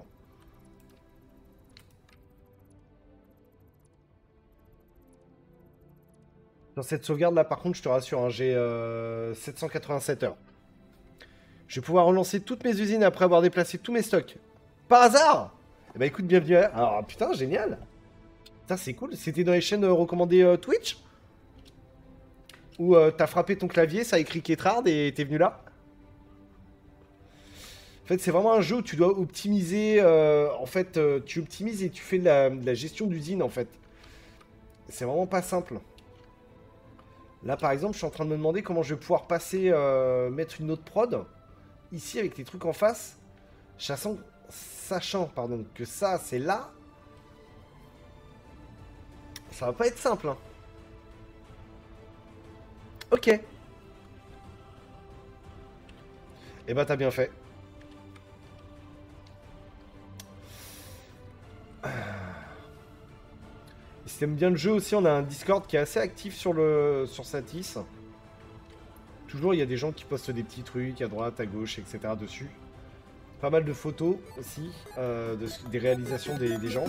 Dans cette sauvegarde là, par contre, je te rassure, hein, j'ai euh, sept cent quatre-vingt-sept heures. Je vais pouvoir relancer toutes mes usines après avoir déplacé tous mes stocks. Par hasard? Eh ben écoute, bienvenue à... Alors putain, génial. Putain, c'est cool. C'était dans les chaînes euh, recommandées euh, Twitch? Où euh, t'as frappé ton clavier, ça a écrit Ketrarde et t'es venu là? En fait, c'est vraiment un jeu où tu dois optimiser... Euh, en fait, euh, tu optimises et tu fais de la, de la gestion d'usine, en fait. C'est vraiment pas simple. Là, par exemple, je suis en train de me demander comment je vais pouvoir passer, euh, mettre une autre prod, ici, avec les trucs en face, chassant, sachant pardon, que ça, c'est là. Ça va pas être simple. Hein. Ok. Eh ben, t'as bien fait. Si t'aimes bien le jeu aussi, on a un Discord qui est assez actif sur le sur Satis. Toujours, il y a des gens qui postent des petits trucs à droite, à gauche, et cetera dessus. Pas mal de photos aussi, euh, de, des réalisations des, des gens.